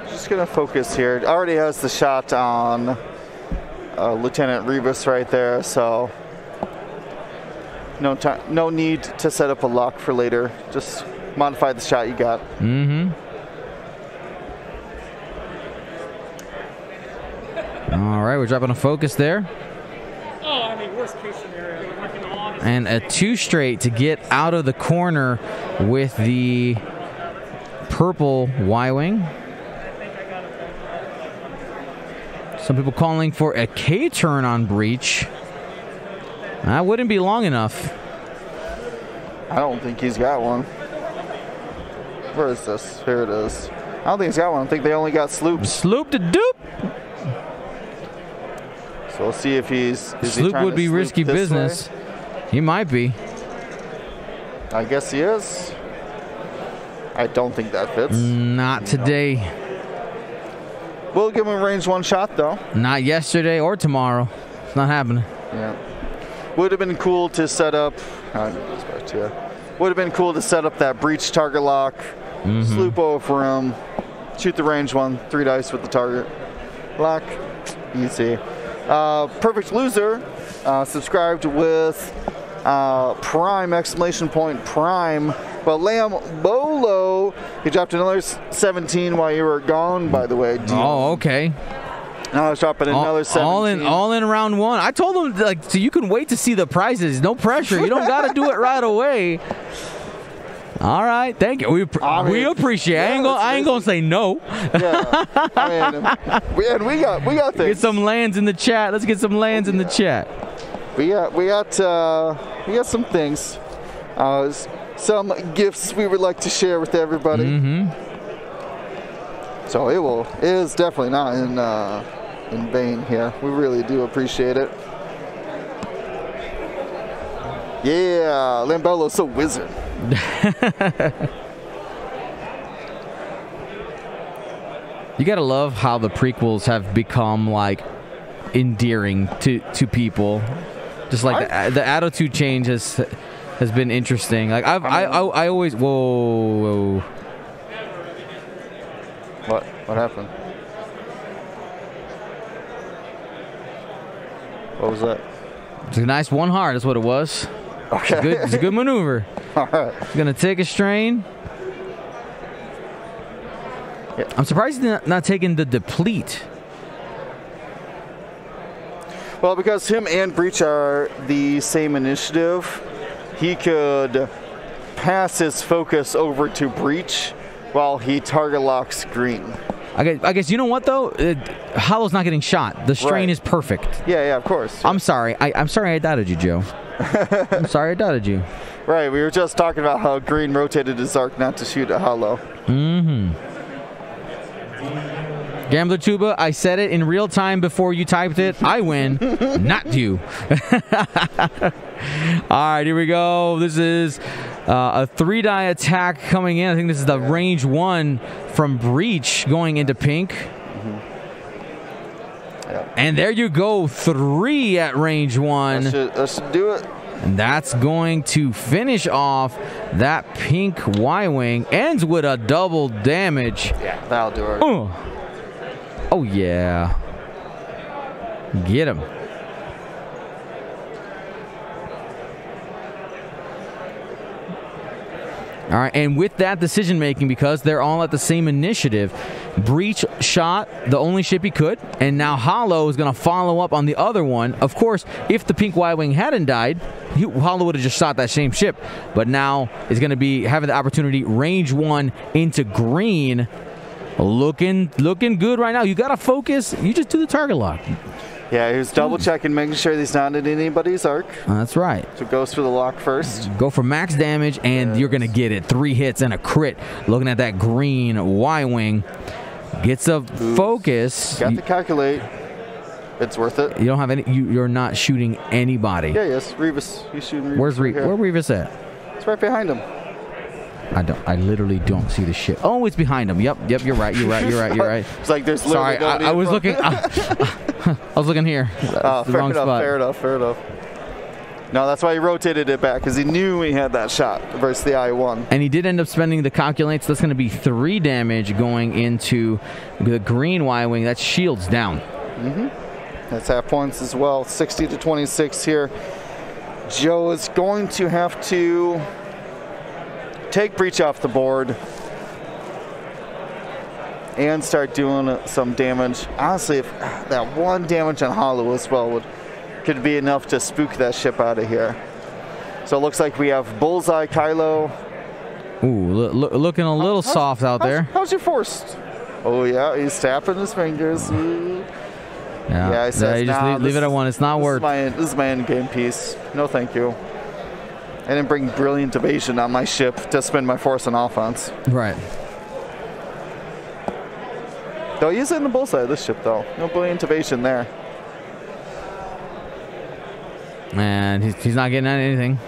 Just gonna focus here. It already has the shot on uh, Lieutenant Rebus right there, so no time, no need to set up a lock for later. Just modify the shot you got. Mm-hmm. All right, we're dropping a focus there. Oh, I mean, worst case scenario. And a two straight to get out of the corner with the purple Y-Wing. Some people calling for a K turn on Breach. That wouldn't be long enough. I don't think he's got one. Where is this? Here it is. I don't think he's got one. I think they only got sloops. Sloop to dupe. So we'll see if he's. Is sloop he would be risky business. Way? He might be. I guess he is. I don't think that fits. Not you today. Know. We'll give him a range one shot though. Not yesterday or tomorrow. It's not happening. Yeah. Would have been cool to set up. I goes back to you. Would have been cool to set up that Breach target lock, mm-hmm. sloop over him, shoot the range one, three dice with the target lock. Easy. Uh, perfect loser uh, subscribed with uh, prime exclamation point prime, but Lambolo, he dropped another seventeen while you were gone, by the way. Deal. Oh, okay. Now I was dropping all, another seventeen. All in, all in round one. I told him, like, so you can wait to see the prizes. No pressure. You don't got to do it right away. All right, thank you. We, I mean, we appreciate. Yeah, I ain't gonna, I ain't gonna say no. Yeah, I mean, we, and we got we got things. Get some lands in the chat. Let's get some lands yeah. in the chat. We got we got uh, we got some things, uh, some gifts we would like to share with everybody. Mm-hmm. So it will it is definitely not in uh, in vain here. We really do appreciate it. Yeah, Lambolo's a wizard. You gotta love how the prequels have become like endearing to to people, Just like the, the attitude change has has been interesting. Like I've, I, mean, I, I I always whoa, whoa. What what happened? What was that? It's a nice one hard. That's what it was. Okay. It's good. It's a good maneuver. All right. It's gonna take a strain. Yep. I'm surprised he's not, not taking the deplete. Well, because him and Breach are the same initiative, he could pass his focus over to Breach while he target locks green. I guess, I guess you know what though? It, Holo's not getting shot. The strain right. is perfect. Yeah, yeah, of course. I'm sorry. I, I'm sorry I doubted you, Joe. I'm sorry I doubted you. Right, we were just talking about how green rotated his arc not to shoot at Holo. Mm-hmm. Gambler Tuba, I said it in real time before you typed it. I win, not you. All right, here we go. This is uh, a three-die attack coming in. I think this is the range one from Breach going into pink. Mm-hmm. Yep. And there you go, three at range one. That should, that should do it. And that's going to finish off that pink Y-Wing. Ends with a double damage. Yeah, that'll do it. Ooh. Oh, yeah. Get him. All right, and with that decision-making, because they're all at the same initiative, Breach shot the only ship he could, and now Holo is going to follow up on the other one. Of course, if the pink Y-Wing hadn't died, he, Holo would have just shot that same ship, but now is going to be having the opportunity, range one into green. Looking looking good right now. You got to focus. You just do the target lock. Yeah, he was double-checking, making sure he's not in anybody's arc. That's right. So goes for the lock first. Go for max damage, and yes. you're going to get it. Three hits and a crit. Looking at that green Y-Wing. Gets a Oops. focus. Got to calculate. It's worth it. You don't have any. You, you're not shooting anybody. Yeah, yes. Rebus. He's shooting Rebus. Where's Re right where Revis at? It's right behind him. I don't. I literally don't see the ship. Oh, it's behind him. Yep. Yep. You're right. You're right. You're right. You're right. It's like there's. Sorry, I, I was looking. I, I was looking here. Oh, fair enough. Spot. Fair enough. Fair enough. No, that's why he rotated it back because he knew he had that shot versus the I one. And he did end up spending the calculates. That's going to be three damage going into the green Y-Wing. That shields down. Mm-hmm. That's half points as well. sixty to twenty-six here. Joe is going to have to take Breach off the board and start doing some damage. Honestly, if that one damage on Holo as well would could be enough to spook that ship out of here. So it looks like we have Bullseye Kylo. Ooh, lo lo looking a little how's, soft out how's, there. How's your force? Oh yeah, he's tapping his fingers. Ooh. Yeah, yeah, he says, yeah, you just nah, leave, leave it at one. It's not worth. This, this is my end game piece. No, thank you. I didn't bring brilliant evasion on my ship to spend my force on offense. Right. Though he's in the bullseye of this ship, though. No brilliant evasion there. Man, he's, he's not getting anything.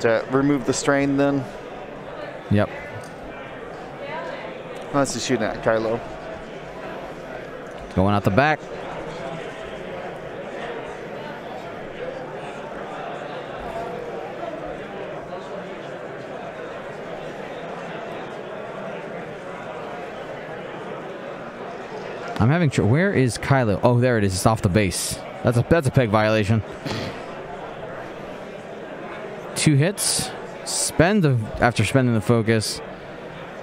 To remove the strain, then? Yep. Unless he's shooting at Kylo. Going out the back. I'm having trouble. Where is Kylo? Oh, there it is. It's off the base. That's a that's a peg violation. Two hits. Spend the after spending the focus.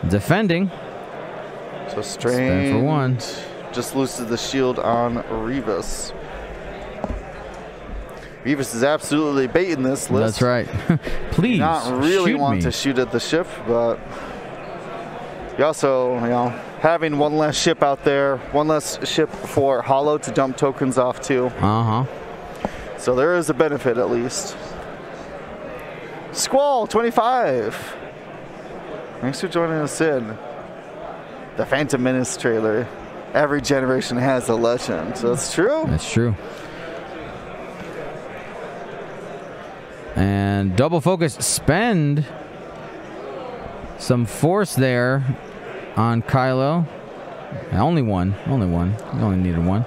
Defending. So strange. Spend for one. Just loses the shield on Rebus. Rebus is absolutely baiting this list. That's right. Please. Not really shoot want me. to shoot at the ship, but you also you know. having one less ship out there, one less ship for Holo to dump tokens off to. Uh-huh. So there is a benefit at least. Squall, twenty-five. Thanks for joining us in. The Phantom Menace trailer. Every generation has a legend. So that's true. That's true. And double focus, spend some force there on Kylo. Only one. Only one. You only needed one.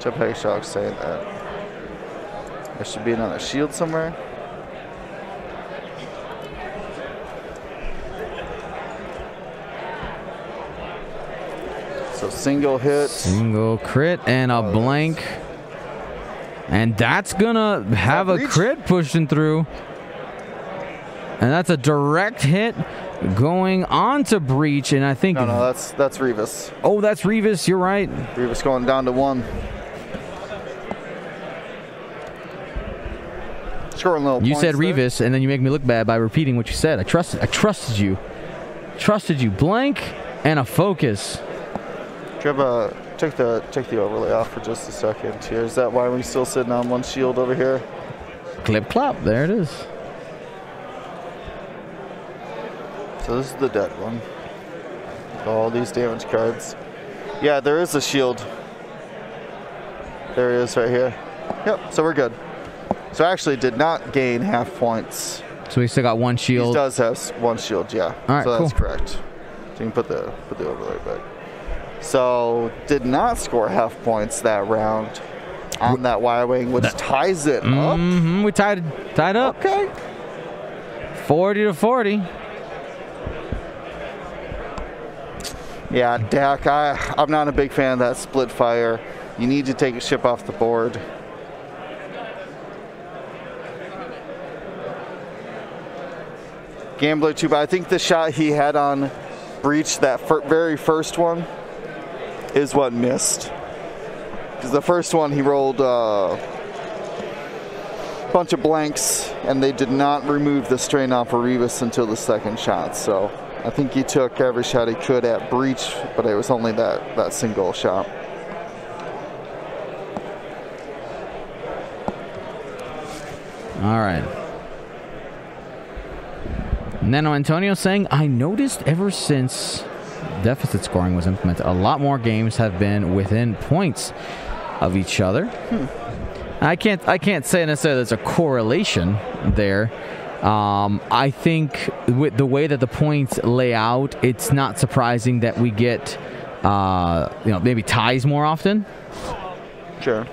Jetpack shock, say that. There should be another shield somewhere. So single hit. Single crit and a blank. And that's gonna have a crit pushing through. And that's a direct hit going on to Breach, and I think... No, no, that's, that's Revis. Oh, that's Revis, you're right. Revis going down to one. Scoring little You said Revis, there. and then you make me look bad by repeating what you said. I trusted, I trusted you. Trusted you. Blank and a focus. Grab a, take, the, take the overlay off for just a second here. Is that why we're still sitting on one shield over here? Clip, clop. There it is. So this is the dead one. All these damage cards. Yeah, there is a shield. There it is right here. Yep, so we're good. So I actually did not gain half points. So he still got one shield. He does have one shield, yeah. All right, so that's cool. Correct. So you can put the, put the overlay back. So did not score half points that round on that Y-Wing, which ties it up. Mm-hmm, we tied, tied up. Okay. forty to forty. Yeah, Dak, I, I'm not a big fan of that split fire. You need to take a ship off the board. Gambler two, but I think the shot he had on Breach, that fir very first one, is what missed. Because the first one he rolled uh, a bunch of blanks, and they did not remove the strain off of Rebus until the second shot, so... I think he took every shot he could at Breach, but it was only that, that single shot. All right. Nano Antonio saying, I noticed ever since deficit scoring was implemented, a lot more games have been within points of each other. Hmm. I can't, I can't say necessarily there's a correlation there. Um, I think with the way that the points lay out, it's not surprising that we get, uh, you know, maybe ties more often. Sure.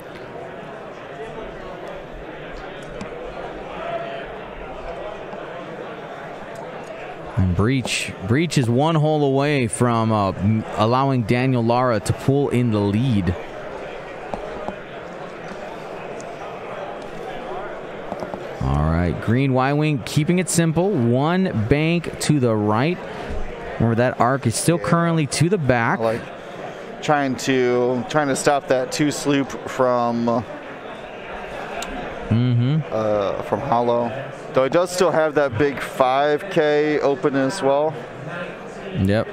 And Breach, Breach is one hole away from uh, allowing Daniel Lara to pull in the lead. Green Y-Wing keeping it simple. One bank to the right. Remember that arc is still currently to the back. Like trying to trying to stop that two sloop from uh, mm-hmm. uh, from Holo. Though it does still have that big five K open as well. Yep.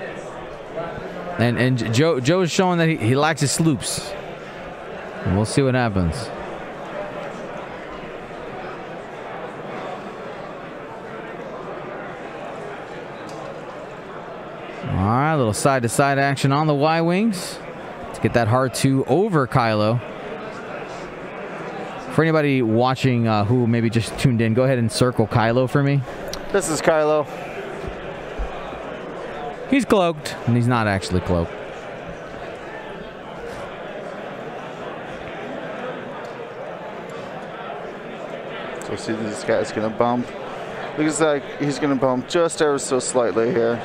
And and Joe Joe is showing that he, he likes his sloops. And we'll see what happens. All right, a little side-to-side action on the Y-Wings to get that hard two over Kylo. For anybody watching uh, who maybe just tuned in, go ahead and circle Kylo for me. This is Kylo. He's cloaked, and he's not actually cloaked. So see, this guy's going to bump. Looks like he's going to bump just ever so slightly here.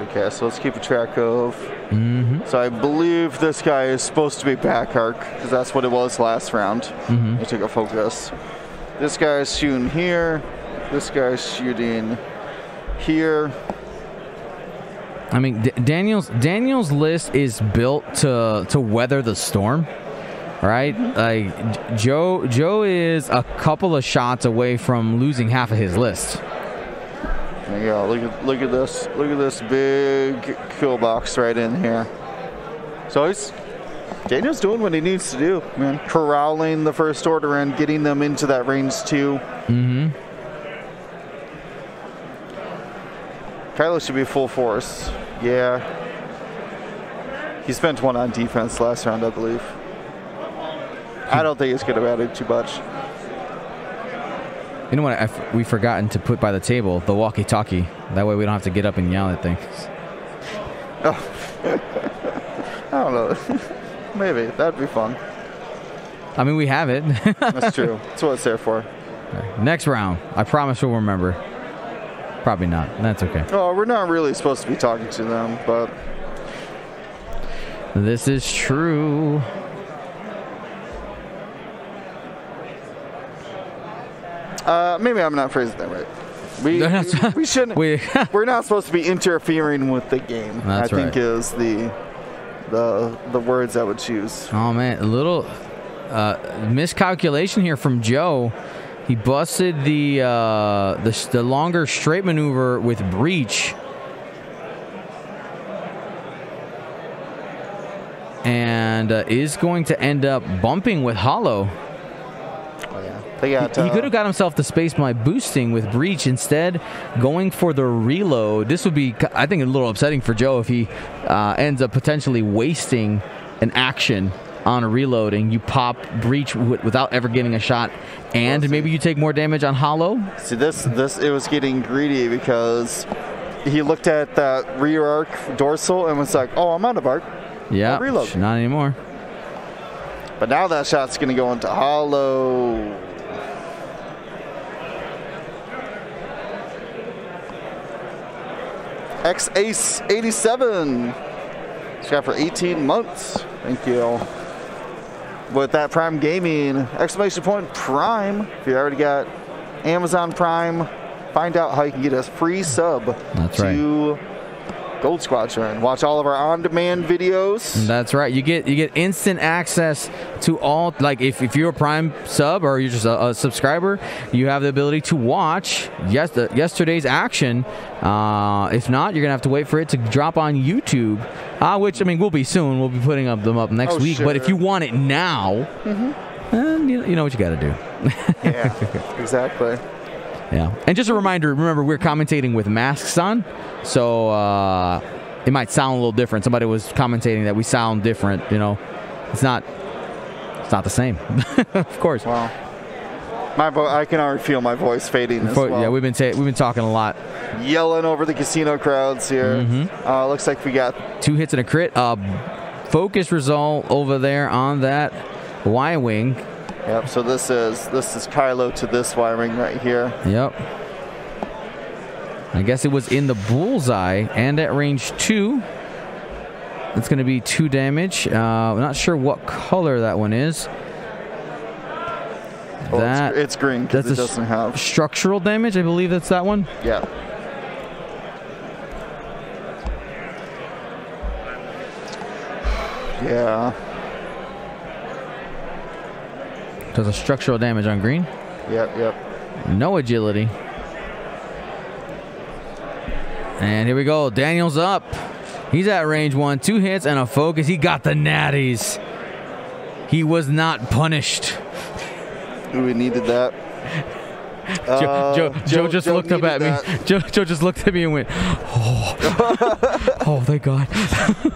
Okay, so let's keep a track of. Mm-hmm. So I believe this guy is supposed to be back arc, because that's what it was last round. Mm-hmm. He took a focus. This guy's shooting here. This guy's shooting here. I mean, D Daniel's Daniel's list is built to to weather the storm, right? Mm-hmm. Like Joe Joe is a couple of shots away from losing half of his list. There you go. Look at look at this. Look at this big kill box right in here. So he's Daniel's doing what he needs to do, man. Corralling the First Order and getting them into that range too. Mm-hmm. Kylo should be full force. Yeah. He spent one on defense last round, I believe. I don't think it's going to matter too much. You know what I've, we've forgotten to put by the table? The walkie-talkie. That way we don't have to get up and yell at things. Oh. I don't know. Maybe. That'd be fun. I mean, we have it. That's true. That's what it's there for. Right. Next round. I promise we'll remember. Probably not. That's okay. Oh, we're not really supposed to be talking to them, but... This is true. Uh, maybe I'm not phrasing that right. We, we, we shouldn't. we we're not supposed to be interfering with the game. That's I right. think is the the the words I would choose. Oh man, a little uh, miscalculation here from Joe. He busted the uh, the the longer straight maneuver with Breach, and uh, is going to end up bumping with Holo. Got, he, he could have got himself the space by boosting with Breach. Instead, going for the reload. This would be, I think, a little upsetting for Joe if he uh, ends up potentially wasting an action on a reload and you pop Breach w without ever getting a shot, and well, maybe you take more damage on Holo. See, this, this it was getting greedy because he looked at that rear arc dorsal and was like, oh, I'm out of arc. Yeah, reload. Not anymore. But now that shot's going to go into Holo. X Ace eighty-seven. It's got for eighteen months. Thank you. With that Prime Gaming, exclamation point Prime. If you already got Amazon Prime, find out how you can get a free sub That's to right. Gold Squadron. Watch all of our on-demand videos. That's right. You get you get instant access to all, like if, if you're a Prime sub or you're just a, a subscriber, you have the ability to watch yes, the, yesterday's action. Uh, if not, you're going to have to wait for it to drop on YouTube, uh, which, I mean, will be soon. We'll be putting up them up next oh, week. Sure. But if you want it now, mm-hmm. uh, you, you know what you got to do. Yeah, exactly. Yeah. And just a reminder, remember, we're commentating with masks on. So uh, it might sound a little different. Somebody was commentating that we sound different, you know. It's not, it's not the same, of course. Wow. My vo I can already feel my voice fading as well. Yeah, we've been we've been talking a lot, yelling over the casino crowds here. Mm-hmm. uh, looks like we got two hits and a crit. Uh, focus result over there on that Y-Wing. Yep. So this is this is Kylo to this Y-Wing right here. Yep. I guess it was in the bullseye and at range two. That's going to be two damage. Uh, I'm not sure what color that one is. Oh, that, it's, it's green because it doesn't have structural damage. I believe that's that one. Yeah. Yeah. Does a structural damage on green? Yep, yep. No agility. And here we go. Daniel's up. He's at range one. Two hits and a focus. He got the natties. He was not punished. We needed that. Uh, Joe, Joe, Joe, Joe just Joe looked up at that. me. Joe, Joe just looked at me and went, oh, oh thank God.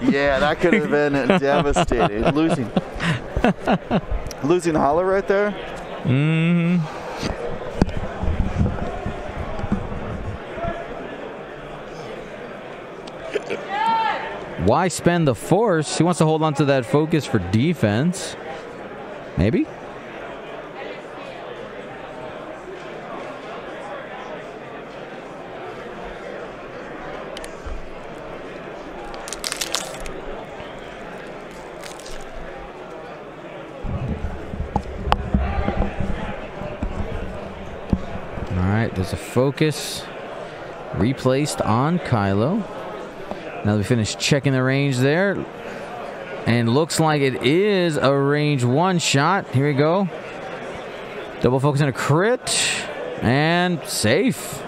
Yeah, that could have been devastating. Losing. Losing Holo right there. Mm-hmm. Why spend the force? He wants to hold on to that focus for defense. Maybe? There's a focus replaced on Kylo. Now we finish checking the range there. And looks like it is a range one shot. Here we go. Double focus and a crit. And safe.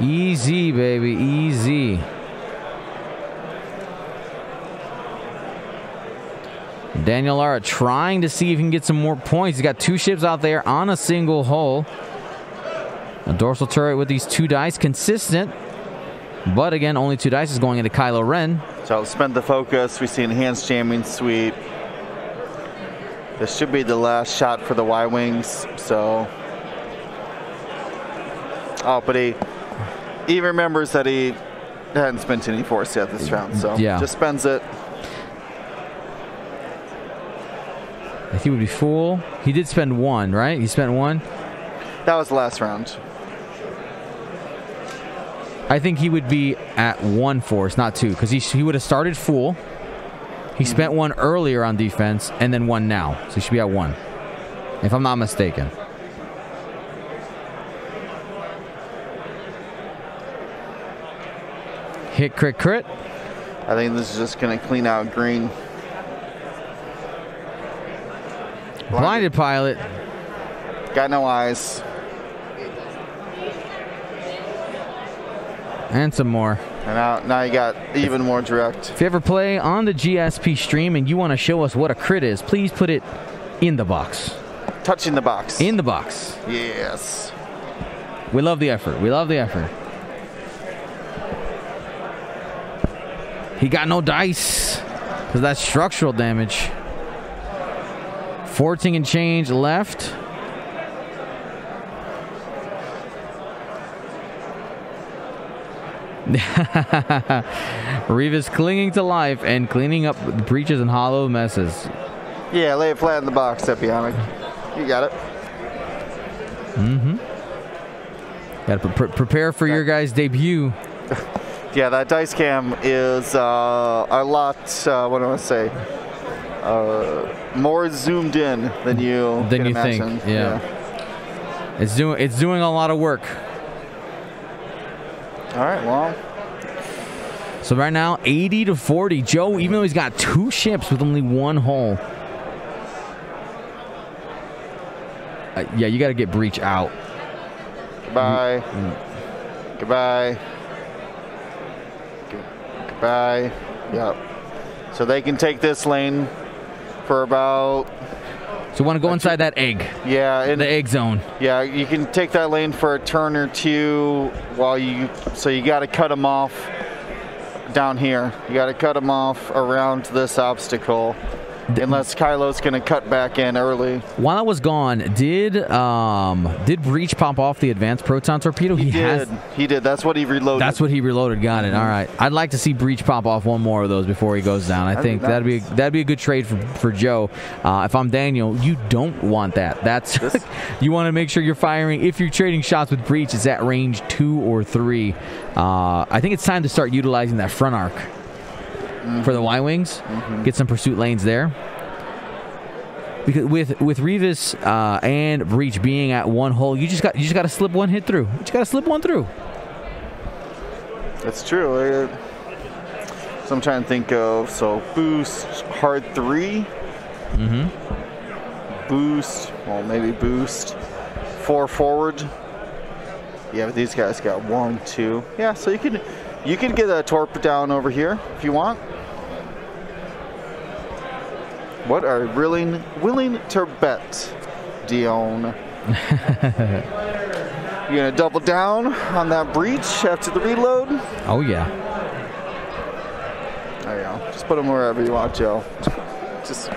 Easy, baby. Easy. Daniel Lara trying to see if he can get some more points. He's got two ships out there on a single hull. A dorsal turret with these two dice. Consistent. But again, only two dice is going into Kylo Ren. So I'll spend the focus. We see enhanced jamming suite. This should be the last shot for the Y-Wings. So. Oh, but he, he remembers that he I hadn't spent any force yet this round, so yeah. Just spends it. If he would be full. He did spend one, right? He spent one? That was the last round. I think he would be at one force, not two, because he, he would have started full. He mm-hmm. spent one earlier on defense and then one now. So he should be at one, if I'm not mistaken. Hit, crit, crit. I think this is just going to clean out green. Blinded pilot. Got no eyes. And some more. And now, now you got even more direct. If you ever play on the G S P stream and you want to show us what a crit is, please put it in the box. Touching the box. In the box. Yes. We love the effort. We love the effort. He got no dice because that's structural damage. fourteen and change left. Revis clinging to life and cleaning up breaches and hollow messes. Yeah, lay it flat in the box, Tepionic. You got it. Mm-hmm. Got to pre prepare for that. Your guys' debut. Yeah, that dice cam is uh, a lot, uh, what do I want to say, uh, more zoomed in than you than you imagine. think. Yeah. yeah. It's doing it's doing a lot of work. All right, well. So right now, eighty to forty. Joe, even though he's got two ships with only one hull. Uh, yeah, you got to get Breach out. Goodbye. Mm-hmm. Goodbye. Good goodbye. Yep. So they can take this lane for about... So you want to go inside that egg. Yeah. And the egg zone. Yeah, you can take that lane for a turn or two while you, so you got to cut them off down here. You got to cut them off around this obstacle unless Kylo's going to cut back in early. While I was gone, did um, did Breach pop off the advanced proton torpedo? He, he did. Has, he did. That's what he reloaded. That's what he reloaded. Got it. All right. I'd like to see Breach pop off one more of those before he goes down. I, I think that'd be that'd be a good trade for for Joe. Uh, if I'm Daniel, you don't want that. That's you want to make sure you're firing. If you're trading shots with Breach, it's at range two or three. Uh, I think it's time to start utilizing that front arc. Mm-hmm. For the Y-Wings, mm-hmm. get some pursuit lanes there. Because with with Revis uh, and Breach being at one hole, you just got you just got to slip one hit through. You just got to slip one through. That's true. So I'm trying to think of so boost hard three, mm-hmm. boost well maybe boost four forward. Yeah, but these guys got one, two. Yeah, so you can. You can get a torp down over here if you want. What are willing willing to bet, Dion? You're gonna double down on that Breach after the reload? Oh yeah. There you go. Just put them wherever you want, Joe. Just,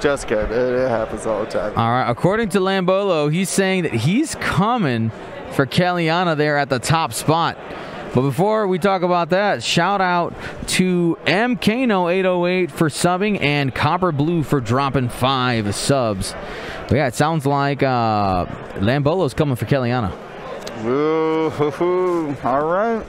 just good. It happens all the time. All right. According to Lambolo, he's saying that he's coming for Kellyana there at the top spot. But before we talk about that, shout out to M Kano eight oh eight for subbing and Copper Blue for dropping five subs. But yeah, it sounds like uh, Lambolo's coming for Kellyana. Ooh, hoo, hoo. All right.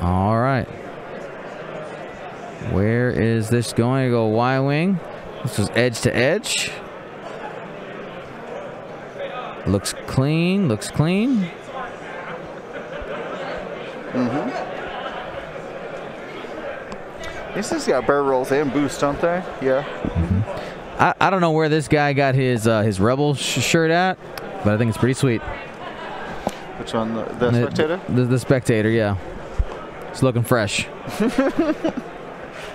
All right. Where is this going to go? Y-Wing. This is edge to edge. Looks clean. Looks clean. Mm-hmm. This has got barrel rolls and boost, don't they? Yeah. Mm-hmm. I, I don't know where this guy got his uh, his Rebel sh shirt at, but I think it's pretty sweet. Which one? The, the, the spectator? The, the spectator, yeah. It's looking fresh.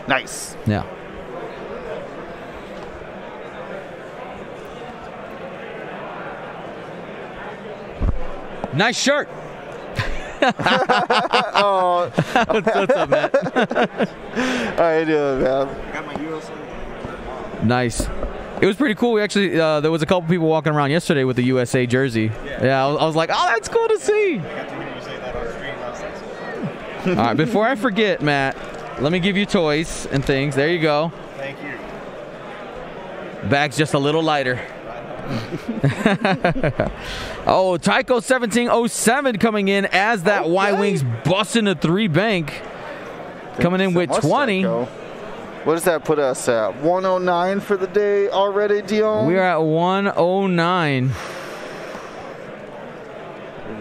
Nice. Yeah. Nice shirt. Oh. What's up, man? How you doing, man? I got my Euro. Nice. It was pretty cool. We actually, uh, there was a couple people walking around yesterday with the U S A jersey. Yeah, yeah I, was, I was like, oh, that's cool to see. I got to hear you say that on stream. I was like, so. All right, before I forget, Matt, let me give you toys and things. There you go. Thank you. Bag's just a little lighter. Oh, Tycho seventeen oh seven coming in as that okay. Y-Wing's busting a three bank. Coming in so with twenty. Tycho. What does that put us at? one oh nine for the day already, Dion? We're at one oh nine.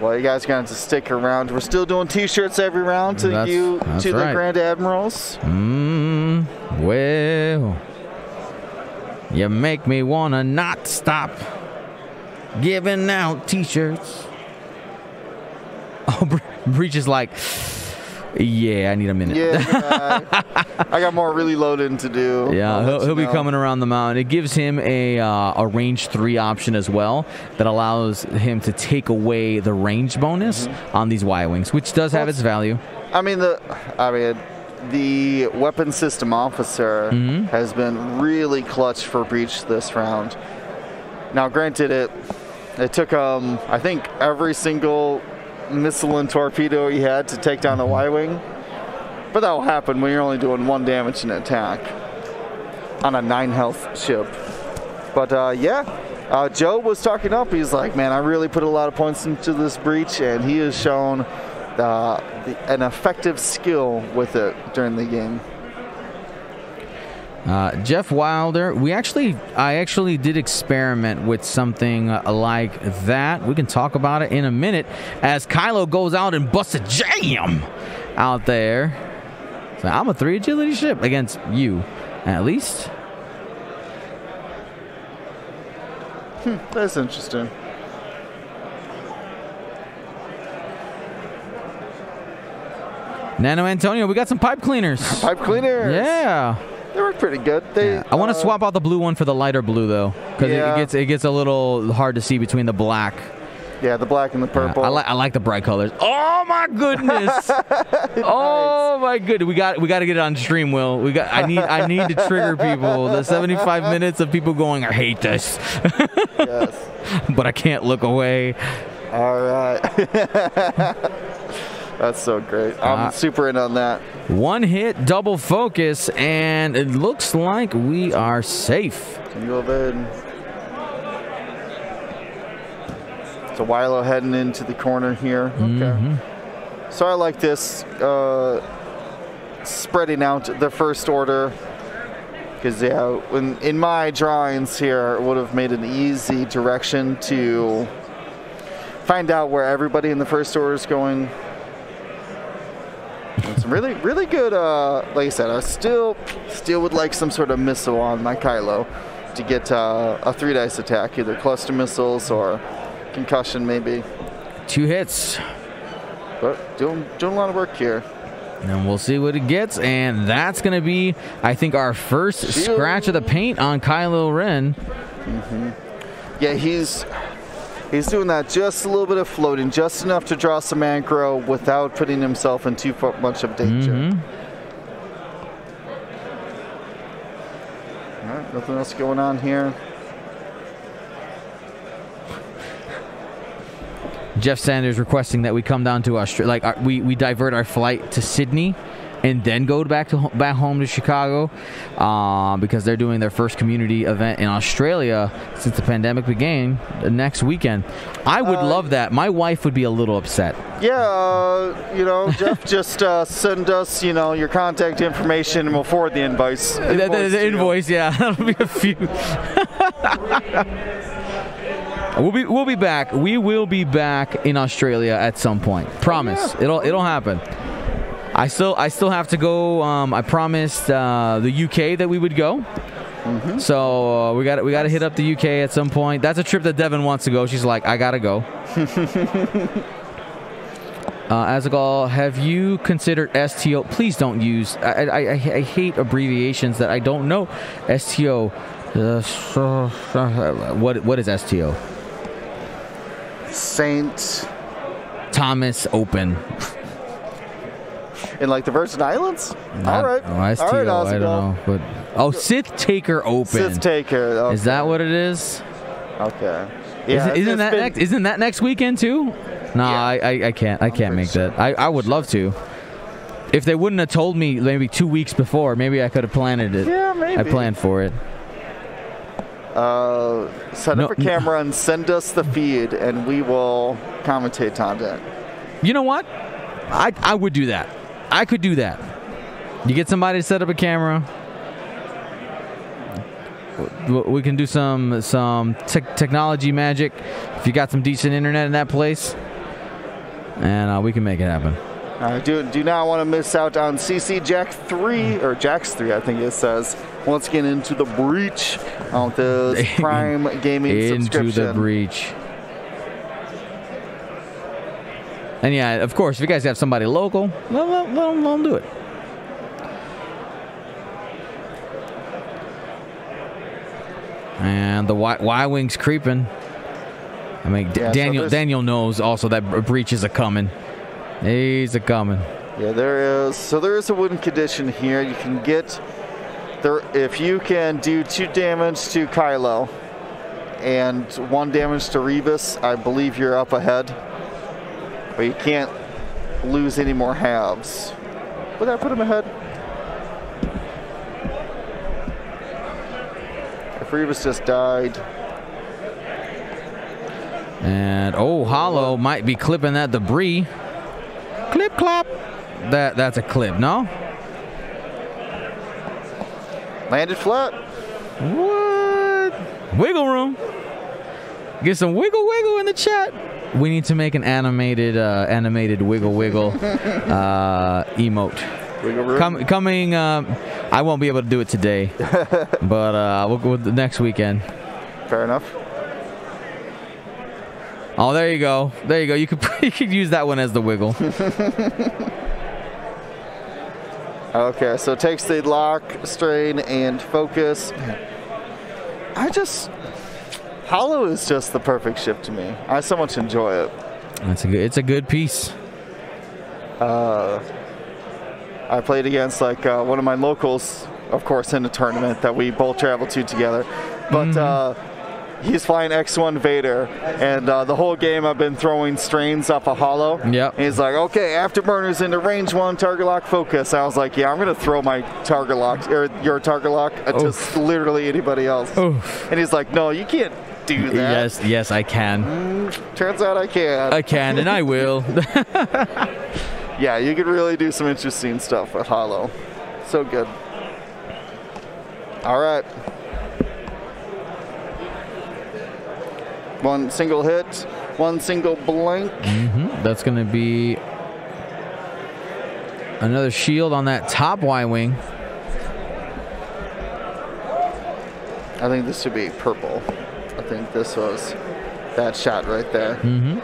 Well, you guys are going to have to stick around. We're still doing T-shirts every round to that's, you, that's to right. the Grand Admirals. Mm, well, you make me want to not stop giving out T-shirts. Oh, Breach is like... Yeah, I need a minute. Yeah, I got more really loading to do. Yeah, he'll, he'll be coming around the mountain. It gives him a, uh, a range three option as well that allows him to take away the range bonus mm-hmm. on these Y-Wings, which does Plus, have its value. I mean, the, I mean, the weapon system officer mm-hmm. has been really clutch for Breach this round. Now, granted, it, it took, um, I think, every single... missile and torpedo he had to take down the Y-Wing, but that will happen when you're only doing one damage in an attack on a nine health ship. But uh, yeah, uh, Joe was talking up. He's like, man, I really put a lot of points into this Breach, and he has shown uh, the, an effective skill with it during the game. Uh, Jeff Wilder, we actually, I actually did experiment with something like that. We can talk about it in a minute as Kylo goes out and busts a jam out there. So I'm a three agility ship against you, at least. Hmm, that's interesting. Nano Antonio, we got some pipe cleaners. Pipe cleaners. Yeah. They were pretty good. They, yeah. I want to uh, swap out the blue one for the lighter blue, though, because yeah. it gets it gets a little hard to see between the black. Yeah, the black and the purple. Yeah, I, li I like the bright colors. Oh my goodness! Oh nice. My goodness! We got we got to get it on stream, Will. We got. I need I need to trigger people. The seventy-five minutes of people going, I hate this. Yes. But I can't look away. All right. That's so great. I'm uh, super in on that. One hit, double focus, and it looks like we are safe. Can you go ahead? So Wilo heading into the corner here. Mm-hmm. Okay. So I like this uh, spreading out the first order. Because yeah, when, in my drawings here, it would have made an easy direction to find out where everybody in the first order is going. Some really, really good, uh, like I said, I still still would like some sort of missile on my Kylo to get uh, a three-dice attack, either cluster missiles or concussion maybe. Two hits. But doing, doing a lot of work here. And we'll see what it gets, and that's going to be, I think, our first Shield. Scratch of the paint on Kylo Ren. Mm-hmm. Yeah, he's... He's doing that just a little bit of floating, just enough to draw some aggro without putting himself in too much of danger. Mm-hmm. All right, nothing else going on here. Jeff Sanders requesting that we come down to Australia, like our, we, we divert our flight to Sydney and then go back to back home to Chicago uh, because they're doing their first community event in Australia since the pandemic began the next weekend. I would uh, love that. My wife would be a little upset. Yeah, uh, you know, Jeff, just uh, send us, you know, your contact information and we'll forward the invoice. The invoice, the, the invoice yeah, that'll be a few. we'll be we'll be back. We will be back in Australia at some point. Promise. Yeah. It'll it'll happen. I still, I still have to go. Um, I promised uh, the U K that we would go, mm-hmm. so uh, we got we got to hit up the U K at some point. That's a trip that Devin wants to go. She's like, I gotta go. uh, Azagal, have you considered S T O? Please don't use. I I, I, I hate abbreviations that I don't know. S T O. Uh, what what is S T O? Saint Thomas Open. in like the Virgin Islands? Not, all right. Oh, I S T O, all right, I don't know. But, oh, Sith Taker Open. Sith Taker. Okay. Is that what it is? Okay. Yeah, isn't, isn't that been... next? Isn't that next weekend too? No, yeah. I, I I can't I can't make sure. that. I I would love to. If they wouldn't have told me maybe two weeks before, maybe I could have planned it. Yeah, maybe. I planned for it. Uh, set no, up a camera no. and send us the feed, and we will commentate content. You know what? I I would do that. I could do that. You get somebody to set up a camera. We can do some some te technology magic. If you got some decent internet in that place, and uh, we can make it happen. I uh, do do not want to miss out on C C Jack three or Jack's three, I think it says. Once again, into the breach on this Prime Gaming into subscription. Into the breach. And yeah, of course, if you guys have somebody local, well, well, well, let them do it. And the Y-Wing's creeping. I mean, yeah, Daniel so Daniel knows also that breach is a coming. He's a coming. Yeah, there is. So there is a wooden condition here. You can get there if you can do two damage to Kylo and one damage to Rebus. I believe you're up ahead, but you can't lose any more halves. Would that put him ahead? Rebus just died. And oh, Holo might be clipping that debris. Clip clop. That that's a clip, no? Landed flat. What? Wiggle room. Get some wiggle wiggle in the chat. We need to make an animated uh, animated wiggle wiggle uh, emote. Com coming, um, I won't be able to do it today, but uh, we'll go with the next weekend. Fair enough. Oh, there you go. There you go. You could, you could use that one as the wiggle. Okay, so it takes the lock, strain, and focus. I just... Holo is just the perfect ship to me. I so much enjoy it. That's a good, it's a good piece. Uh... I played against like uh, one of my locals, of course, in a tournament that we both traveled to together. But mm-hmm. uh, he's flying X one Vader, and uh, the whole game I've been throwing strains off a Holo. Yep. And he's like, okay, afterburners into range one, target lock, focus. I was like, yeah, I'm gonna throw my target lock or your target lock Oof. to literally anybody else. Oof. And he's like, no, you can't do that. Yes, yes, I can. Mm, turns out I can. I can, and I will. Yeah, you could really do some interesting stuff with Holo. So good. All right. One single hit, one single blank. Mm-hmm. That's going to be another shield on that top Y-Wing. I think this should be purple. I think this was that shot right there. Mm-hmm.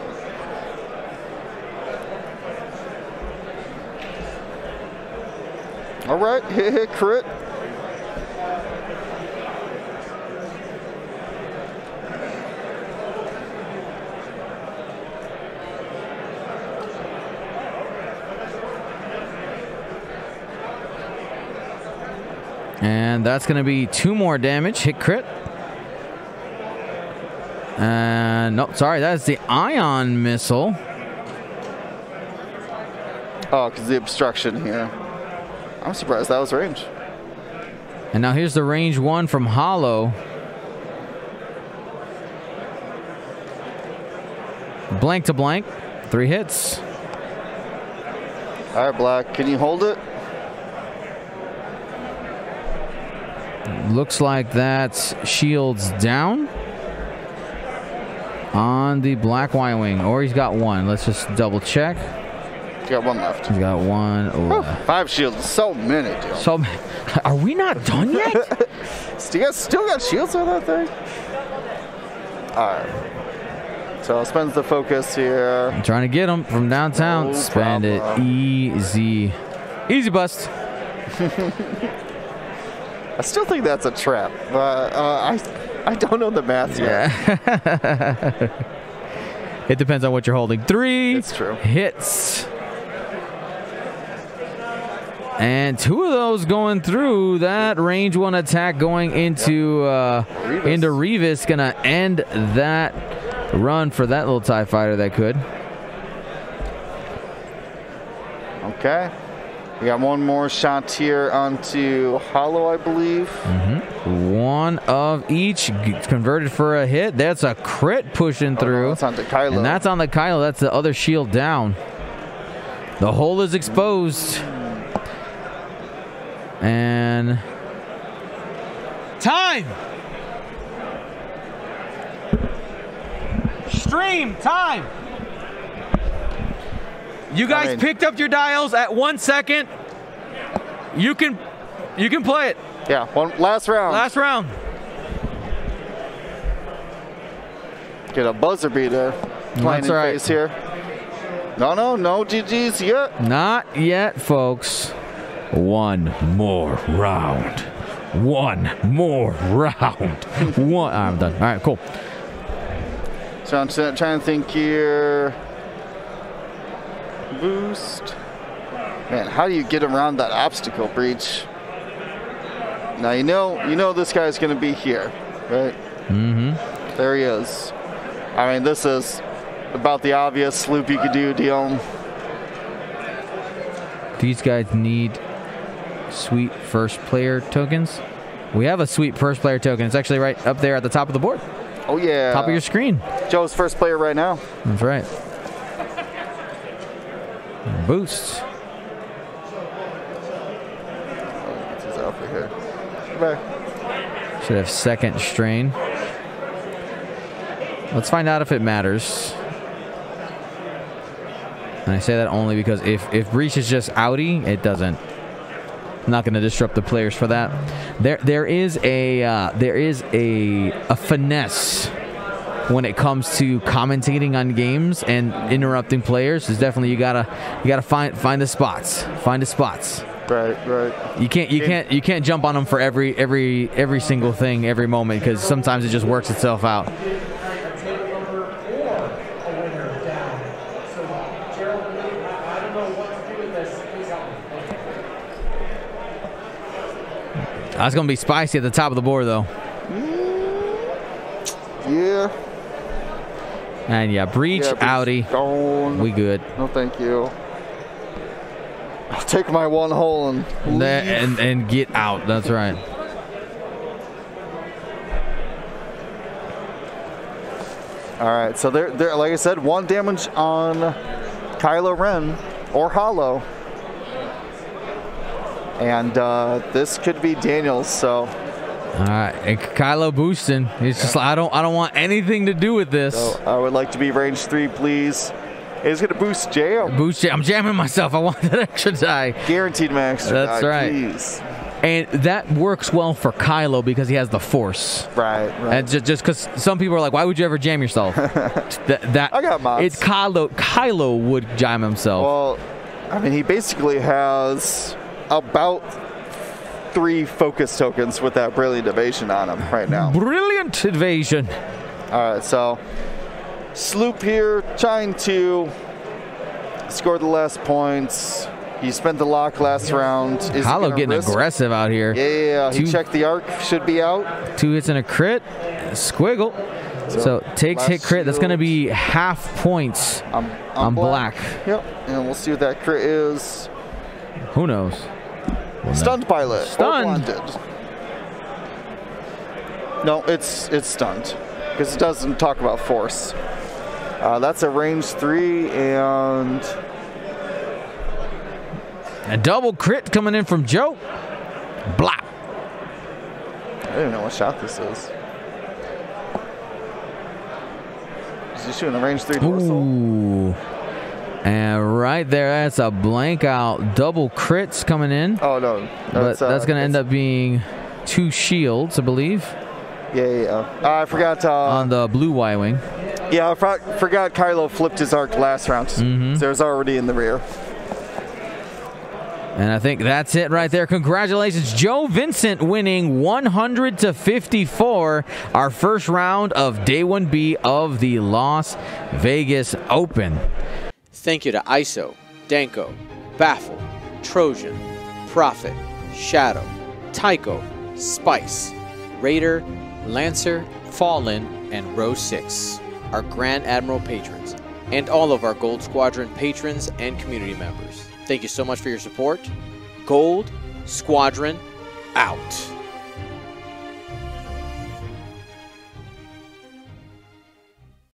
All right, hit, hit, crit. And that's going to be two more damage, hit, crit. And no, sorry, that's the ion missile. Oh, because the obstruction here. I'm surprised that was range. And now here's the range one from Holo. Blank to blank. Three hits. All right, Black. Can you hold it? Looks like that's shields down on the Black Y-Wing. Or he's got one. Let's just double check. Got one left. He's got one. Oh, oh, five shields. So many, dude. So many. Are we not done yet? Still got, still got shields on that thing? Alright. So spends the focus here. I'm trying to get him from downtown. No Spend problem. it. Easy. Easy bust. I still think that's a trap. But uh, I, I don't know the math yet. Yeah. It depends on what you're holding. Three it's true. hits. And two of those going through. That range one attack going into uh, Revis. into Revis, gonna end that run for that little TIE fighter that could. Okay, we got one more shot here onto Holo, I believe. Mm-hmm. One of each converted for a hit. That's a crit pushing through. Oh, no, that's on the Kylo. And that's on the Kylo. That's the other shield down. The hole is exposed. And time. Stream time. You guys I mean, picked up your dials at one second. You can, you can play it. Yeah, one last round. Last round. Get a buzzer beater. That's right. Face here. No, no, no G Gs yet. Not yet, folks. One more round. One more round. One. I'm done. All right, cool. So I'm trying to think here. Boost. Man, how do you get around that obstacle, Breach? Now you know, you know this guy's going to be here, right? Mm-hmm. There he is. I mean, this is about the obvious sloop you could do, Dion. These guys need sweet first player tokens. We have a sweet first player token. It's actually right up there at the top of the board. Oh yeah. Top of your screen. Joe's first player right now. That's right. Boost. Oh, it's his outfit here. Goodbye. Should have second strain. Let's find out if it matters. And I say that only because if if Breach is just outie, it doesn't. I'm not going to disrupt the players for that. There there is a uh, there is a a finesse when it comes to commentating on games and interrupting players. Is definitely you gotta you gotta find find the spots, find the spots. Right, right. You can't you can't you can't jump on them for every every every single thing, every moment, because sometimes it just works itself out. That's gonna be spicy at the top of the board, though. Yeah. And yeah, Breach, yeah, Audi. Gone. We good. No, thank you. I'll take my one hole and and, and and get out. That's right. All right. So there, there. Like I said, one damage on Kylo Ren or Holo, and uh, this could be Daniel's. So. All right, and Kylo boosting. He's just like, I don't, I don't want anything to do with this. So I would like to be range three, please. He's gonna boost jam. Boost jam. I'm jamming myself. I want that extra die. Guaranteed max. That's die, right. Please. And that works well for Kylo because he has the Force. Right. Right. And just, just because some people are like, why would you ever jam yourself? that, that. I got mobs. It's Kylo. Kylo would jam himself. Well, I mean, he basically has about three focus tokens with that brilliant evasion on him right now. Brilliant evasion. All right, so sloop here trying to score the last points. He spent the lock last round. Is Holo getting risk? Aggressive out here. Yeah, two, he checked the arc. Should be out. Two hits and a crit. Squiggle. So, so takes hit crit. Shield. That's going to be half points I'm, I'm on black. black. Yep, and we'll see what that crit is. Who knows? Well, stunned no. pilot. Stunned. No, it's it's stunned because it doesn't talk about force. Uh, that's a range three and a double crit coming in from Joe. Blah. I don't even know what shot this is. Is he shooting a range three dorsal? Ooh. And right there, that's a blank out. Double crits coming in. Oh, no. no but uh, that's going to end up being two shields, I believe. Yeah, yeah, yeah. Uh, I forgot. Uh, on the blue Y-Wing. Yeah, I for forgot Kylo flipped his arc last round. Mm-hmm. So it was already in the rear. And I think that's it right there. Congratulations, Joe Vincent, winning one hundred to fifty-four, our first round of Day one B of the Las Vegas Open. Thank you to I S O, Danko, Baffle, Trojan, Prophet, Shadow, Tycho, Spice, Raider, Lancer, Fallen, and Row six, our Grand Admiral patrons, and all of our Gold Squadron patrons and community members. Thank you so much for your support. Gold Squadron out.